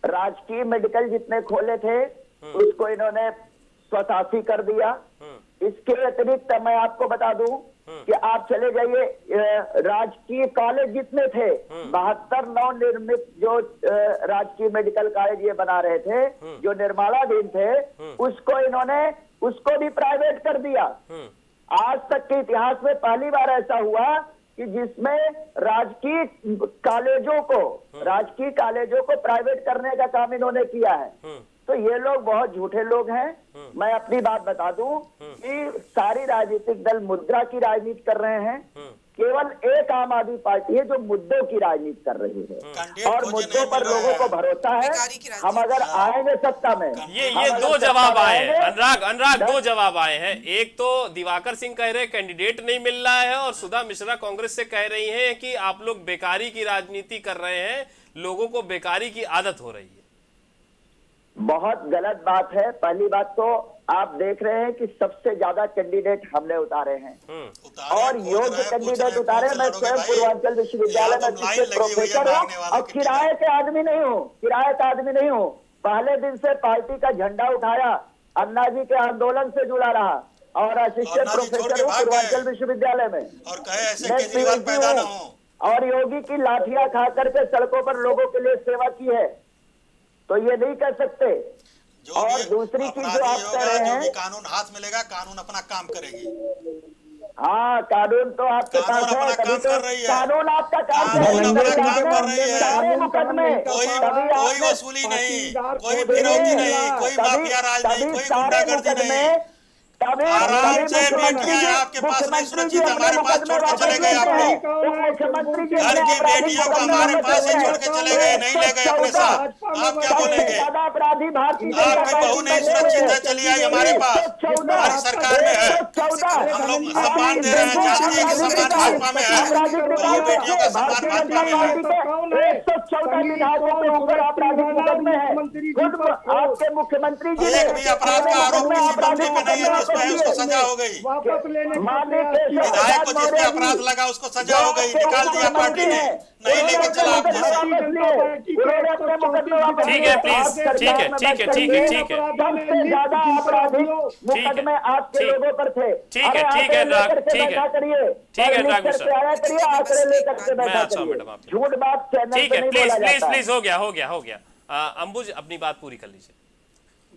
राजकीय मेडिकल जितने खोले थे उसको इन्होंने स्वतासी कर दिया। इसके अतिरिक्त मैं आपको बता दूं कि आप चले जाइए, राजकीय कॉलेज जितने थे बहत्तर नवनिर्मित जो राजकीय मेडिकल कॉलेज ये बना रहे थे जो निर्माणाधीन थे, उसको इन्होंने उसको भी प्राइवेट कर दिया। आज तक के इतिहास में पहली बार ऐसा हुआ कि जिसमें राजकीय कॉलेजों को राजकीय कॉलेजों को प्राइवेट करने का काम इन्होंने किया है। तो ये लोग बहुत झूठे लोग हैं। मैं अपनी बात बता दूं कि सारी राजनीतिक दल मुद्रा की राजनीति कर रहे हैं, केवल एक आम आदमी पार्टी है जो मुद्दों की राजनीति कर रही है और मुद्दों पर लोगों को भरोसा है। हम अगर आएंगे सत्ता में, ये ये दो जवाब आए हैं अनुराग अनुराग दो जवाब आए हैं। एक तो दिवाकर सिंह कह रहे हैं कैंडिडेट नहीं मिल रहा है, और सुधा मिश्रा कांग्रेस से कह रही है कि आप लोग बेकारी की राजनीति कर रहे हैं, लोगों को बेकारी की आदत हो रही है। बहुत गलत बात है। पहली बात तो आप देख रहे हैं कि सबसे ज्यादा कैंडिडेट हमने उतारे हैं और योग्य कैंडिडेट उतारे। मैं स्वयं पूर्वांचल विश्वविद्यालय में शिक्षक प्रोफेसर हूँ और किराए के आदमी नहीं हूँ किराए का आदमी नहीं हूँ। पहले दिन से पार्टी का झंडा उठाया, अन्ना जी के आंदोलन से जुड़ा रहा और असिस्टेंट प्रोफेसर हूँ पूर्वांचल विश्वविद्यालय में। मैं पीएचडी हूँ और योगी की लाठियां खा करके सड़कों पर लोगों के लिए सेवा की है, तो ये नहीं कर सकते। और दूसरी चीज जो आप कह रहे हैं, कानून हाथ मिलेगा, कानून अपना काम करेगी। हाँ कानून तो आपके पास है, तभी तो कानून आपका काम कर रही है। सारे मुकदमे कोई वसूली नहीं, कोई फिरौती नहीं, कोई माफिया राज नहीं, कोई गुंडागर्दी नहीं, आराम से बेटियां आपके पास नहीं सुरक्षित, हमारे पास छोड़ के चले गए। आपको घर की बेटियों को हमारे पास ही छोड़ के चले गए, नहीं ले गए अपने साथ। आप क्या बोलेंगे? आपकी बहू नहीं सुरक्षित है, चली आई हमारे पास, हमारी सरकार में है, हम लोग सम्मान दे रहे हैं, जाति के सम्मान भाजपा में है, बहू बेटियों का सम्मान भाजपा में है। एक सौ चौदह विधायकों के ऊपर अपराधी मुकदमे हैं, आपके मुख्यमंत्री जी एक भी अपराध का आरोप किसी मंत्री पे नहीं है, उसको सजा हो गई। विधायक को जिसने अपराध लगा उसको सजा हो गई, निकाल दिया पार्टी ने, नहीं लेके चला आप जैसे। ठीक है प्लीज, ठीक है ठीक है ठीक है ठीक है ठीक है ठीक है ठीक है ठीक है अनुराग मिश्रा झूठ बात ठीक है प्लीज प्लीज प्लीज हो गया हो गया हो गया अंबुज अपनी बात पूरी कर लीजिए।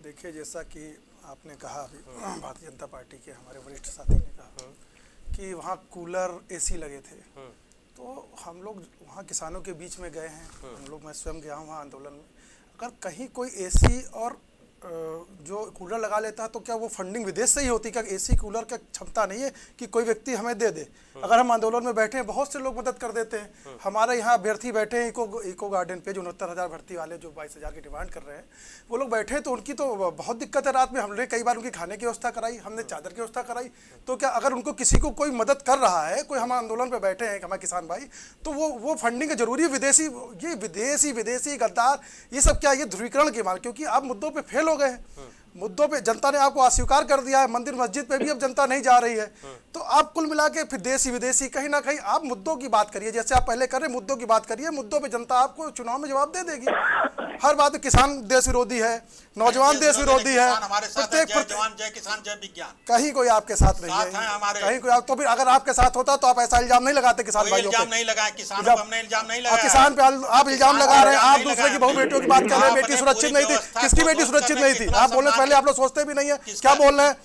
देखिए जैसा कि आपने कहा, अभी भारतीय जनता पार्टी के हमारे वरिष्ठ साथी ने कहा कि वहाँ कूलर एसी लगे थे, तो हम लोग वहाँ किसानों के बीच में गए हैं, हम लोग मैं स्वयं गया हूँ वहाँ आंदोलन में। अगर कहीं कोई एसी और जो कूलर लगा लेता है तो क्या वो फंडिंग विदेश से ही होती? क्या एसी कूलर का क्षमता नहीं है कि कोई व्यक्ति हमें दे दे? अगर हम आंदोलन में बैठे हैं, बहुत से लोग मदद कर देते हैं। हमारे यहाँ अभ्यर्थी बैठे हैं इको इको गार्डन पे, जो उनहत्तर हज़ार भर्ती वाले जो बाईस हज़ार की डिमांड कर रहे हैं, वो लोग बैठे तो उनकी तो बहुत दिक्कत है। रात में हमने कई बार उनकी खाने की व्यवस्था कराई, हमने चादर की व्यवस्था कराई। तो क्या अगर उनको किसी को कोई मदद कर रहा है, कोई हम आंदोलन पर बैठे हैं हमारे किसान भाई, तो वो वो फंडिंग जरूरी है? विदेशी ये विदेशी विदेशी गद्दार ये सब क्या ये ध्रुवीकरण के माल? क्योंकि आप मुद्दों पर फेल हो गए, मुद्दों पे जनता ने आपको अस्वीकार कर दिया है, मंदिर मस्जिद पे भी अब जनता नहीं जा रही है। तो आप कुल मिला के फिर देशी विदेशी कहीं ना कहीं आप मुद्दों की बात करिए, जैसे आप पहले कर रहे मुद्दों की बात करिए, मुद्दों पे जनता आपको चुनाव में जवाब दे देगी। हर बात किसान देश विरोधी है, नौजवान देश विरोधी है, कहीं कोई आपके साथ नहीं है, कहीं कोई। तो फिर अगर आपके साथ होता तो आप ऐसा इल्जाम नहीं लगाते किसान भाइयों पे। किसान पे आप इल्जाम लगा रहे हैं, आप दूसरे की बहु बेटियों की बात कर रहे हैं, बेटी सुरक्षित नहीं थी, किसकी बेटी सुरक्षित नहीं थी? आप बोले पहले, आप लोग सोचते भी नहीं है क्या बोल रहे हैं।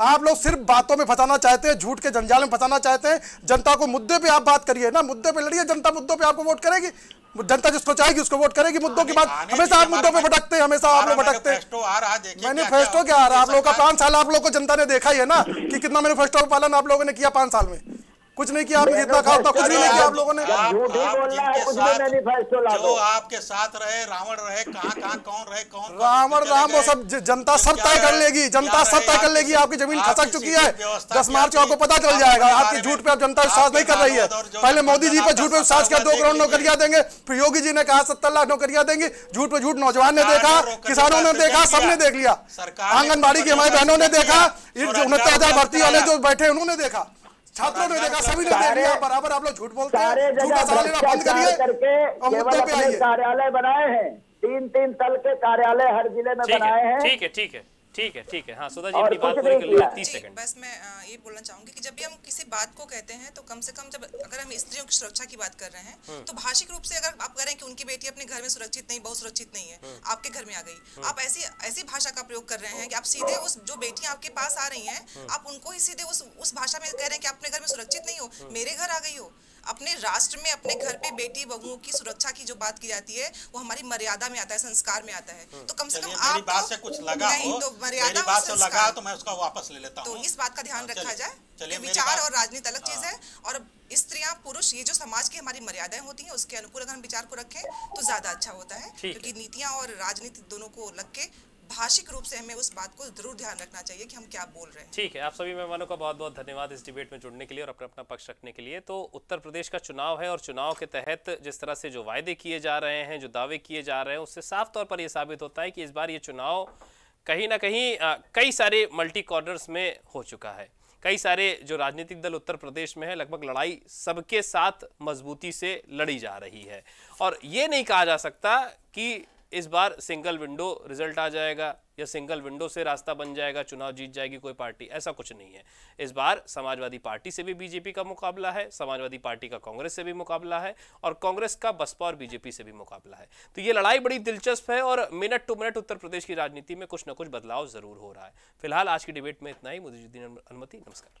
आप लोग सिर्फ बातों में फंसाना चाहते हैं, झूठ के जंजाल में फंसाना चाहते हैं जनता को। मुद्दे पे आप बात करिए ना, मुद्दे पे लड़िए, जनता मुद्दों पे आपको वोट करेगी, जनता जिसको चाहेगी उसको वोट करेगी। मुद्दों की बात हमेशा आप मुद्दों पे भटकते हैं, हमेशा आप लोग भटकते हैं। मैनिफेस्टो क्या आ रहा है आप लोगों का? पांच साल आप लोगों को जनता ने देखा ही है ना कि कितना मैनिफेस्टो का पालन आप लोगों ने किया। पांच साल में कुछ नहीं किया, आपने जितना कहा उतना कुछ नहीं किया आप लोगों ने। जो आपके साथ रहे रावण रहे, कहाँ कहाँ कौन रहे, कौन रावण राम, वो सब जनता सब तय कर लेगी, जनता सब तय कर लेगी। आपकी जमीन खसक चुकी है, दस मार्च को आपको पता चल जाएगा। आपके झूठ पे अब जनता विश्वास नहीं कर रही है। पहले मोदी जी पे झूठ पे विश्वास किया, दो करोड़ नौकरियां देंगे, फिर योगी जी ने कहा सत्तर लाख नौकरियां देंगे। झूठ पे झूठ नौजवान ने देखा, किसानों ने देखा, सबने देख लिया। आंगनबाड़ी की हमारी बहनों ने देखा, उनहत्तर हजार भर्ती वाले जो बैठे उन्होंने देखा, छात्रों ने देखा, सभी ने देखा। बराबर आप लोग झूठ बोलते हैं, बंद करिए और मुद्दे पे आइए। कार्यालय बनाए हैं, तीन तीन तल के कार्यालय हर जिले में बनाए हैं। ठीक है ठीक है ठीक है ठीक है हाँ सुधा जी अपनी बात पूरी कर लीजिए। तीस सेकंड बस मैं ये बोलना चाहूंगी कि जब भी हम किसी बात को कहते हैं तो कम से कम जब अगर हम स्त्रियों की सुरक्षा की बात कर रहे हैं तो भाषिक रूप से अगर आप कह रहे हैं कि उनकी बेटी अपने घर में सुरक्षित नहीं, बहुत सुरक्षित नहीं है, आपके घर में आ गई, आप ऐसी ऐसी भाषा का प्रयोग कर रहे हैं कि आप सीधे उस जो बेटियां आपके पास आ रही है आप उनको ही सीधे उस उस भाषा में कह रहे हैं कि आप अपने घर में सुरक्षित नहीं हो, मेरे घर आ गई हो। अपने राष्ट्र में अपने घर पे बेटी बहुओं की सुरक्षा की जो बात की जाती है वो हमारी मर्यादा में आता है, संस्कार में आता है। तो कम से कम आप बात से कुछ लगा हो, तो मर्यादा बात से लगा तो मैं उसका वापस ले लेता हूं। तो इस बात का ध्यान रखा जाए, विचार और राजनीति अलग चीज है और स्त्रियां पुरुष ये जो समाज की हमारी मर्यादाएं होती हैं उसके अनुकूल अगर हम विचार को रखें तो ज्यादा अच्छा होता है, क्योंकि नीतियाँ और राजनीति दोनों को लग के भाषिक रूप से हमें उस बात को जरूर ध्यान रखना चाहिए कि हम क्या बोल रहे हैं। ठीक है, आप सभी मेहमानों का बहुत बहुत धन्यवाद इस डिबेट में जुड़ने के लिए और अपना अपना पक्ष रखने के लिए। तो उत्तर प्रदेश का चुनाव है और चुनाव के तहत जिस तरह से जो वायदे किए जा रहे हैं, जो दावे किए जा रहे हैं, उससे साफ तौर पर यह साबित होता है कि इस बार ये चुनाव कहीं ना कहीं कई सारे मल्टी कॉर्नर्स में हो चुका है। कई सारे जो राजनीतिक दल उत्तर प्रदेश में है, लगभग लड़ाई सबके साथ मजबूती से लड़ी जा रही है और ये नहीं कहा जा सकता कि इस बार सिंगल विंडो रिजल्ट आ जाएगा या सिंगल विंडो से रास्ता बन जाएगा, चुनाव जीत जाएगी कोई पार्टी, ऐसा कुछ नहीं है। इस बार समाजवादी पार्टी से भी बीजेपी का मुकाबला है, समाजवादी पार्टी का कांग्रेस से भी मुकाबला है और कांग्रेस का बसपा और बीजेपी से भी मुकाबला है। तो ये लड़ाई बड़ी दिलचस्प है और minute to minute Uttar Pradesh की राजनीति में कुछ ना कुछ बदलाव जरूर हो रहा है। फिलहाल आज की डिबेट में इतना ही। मुझे अनुमति, नमस्कार।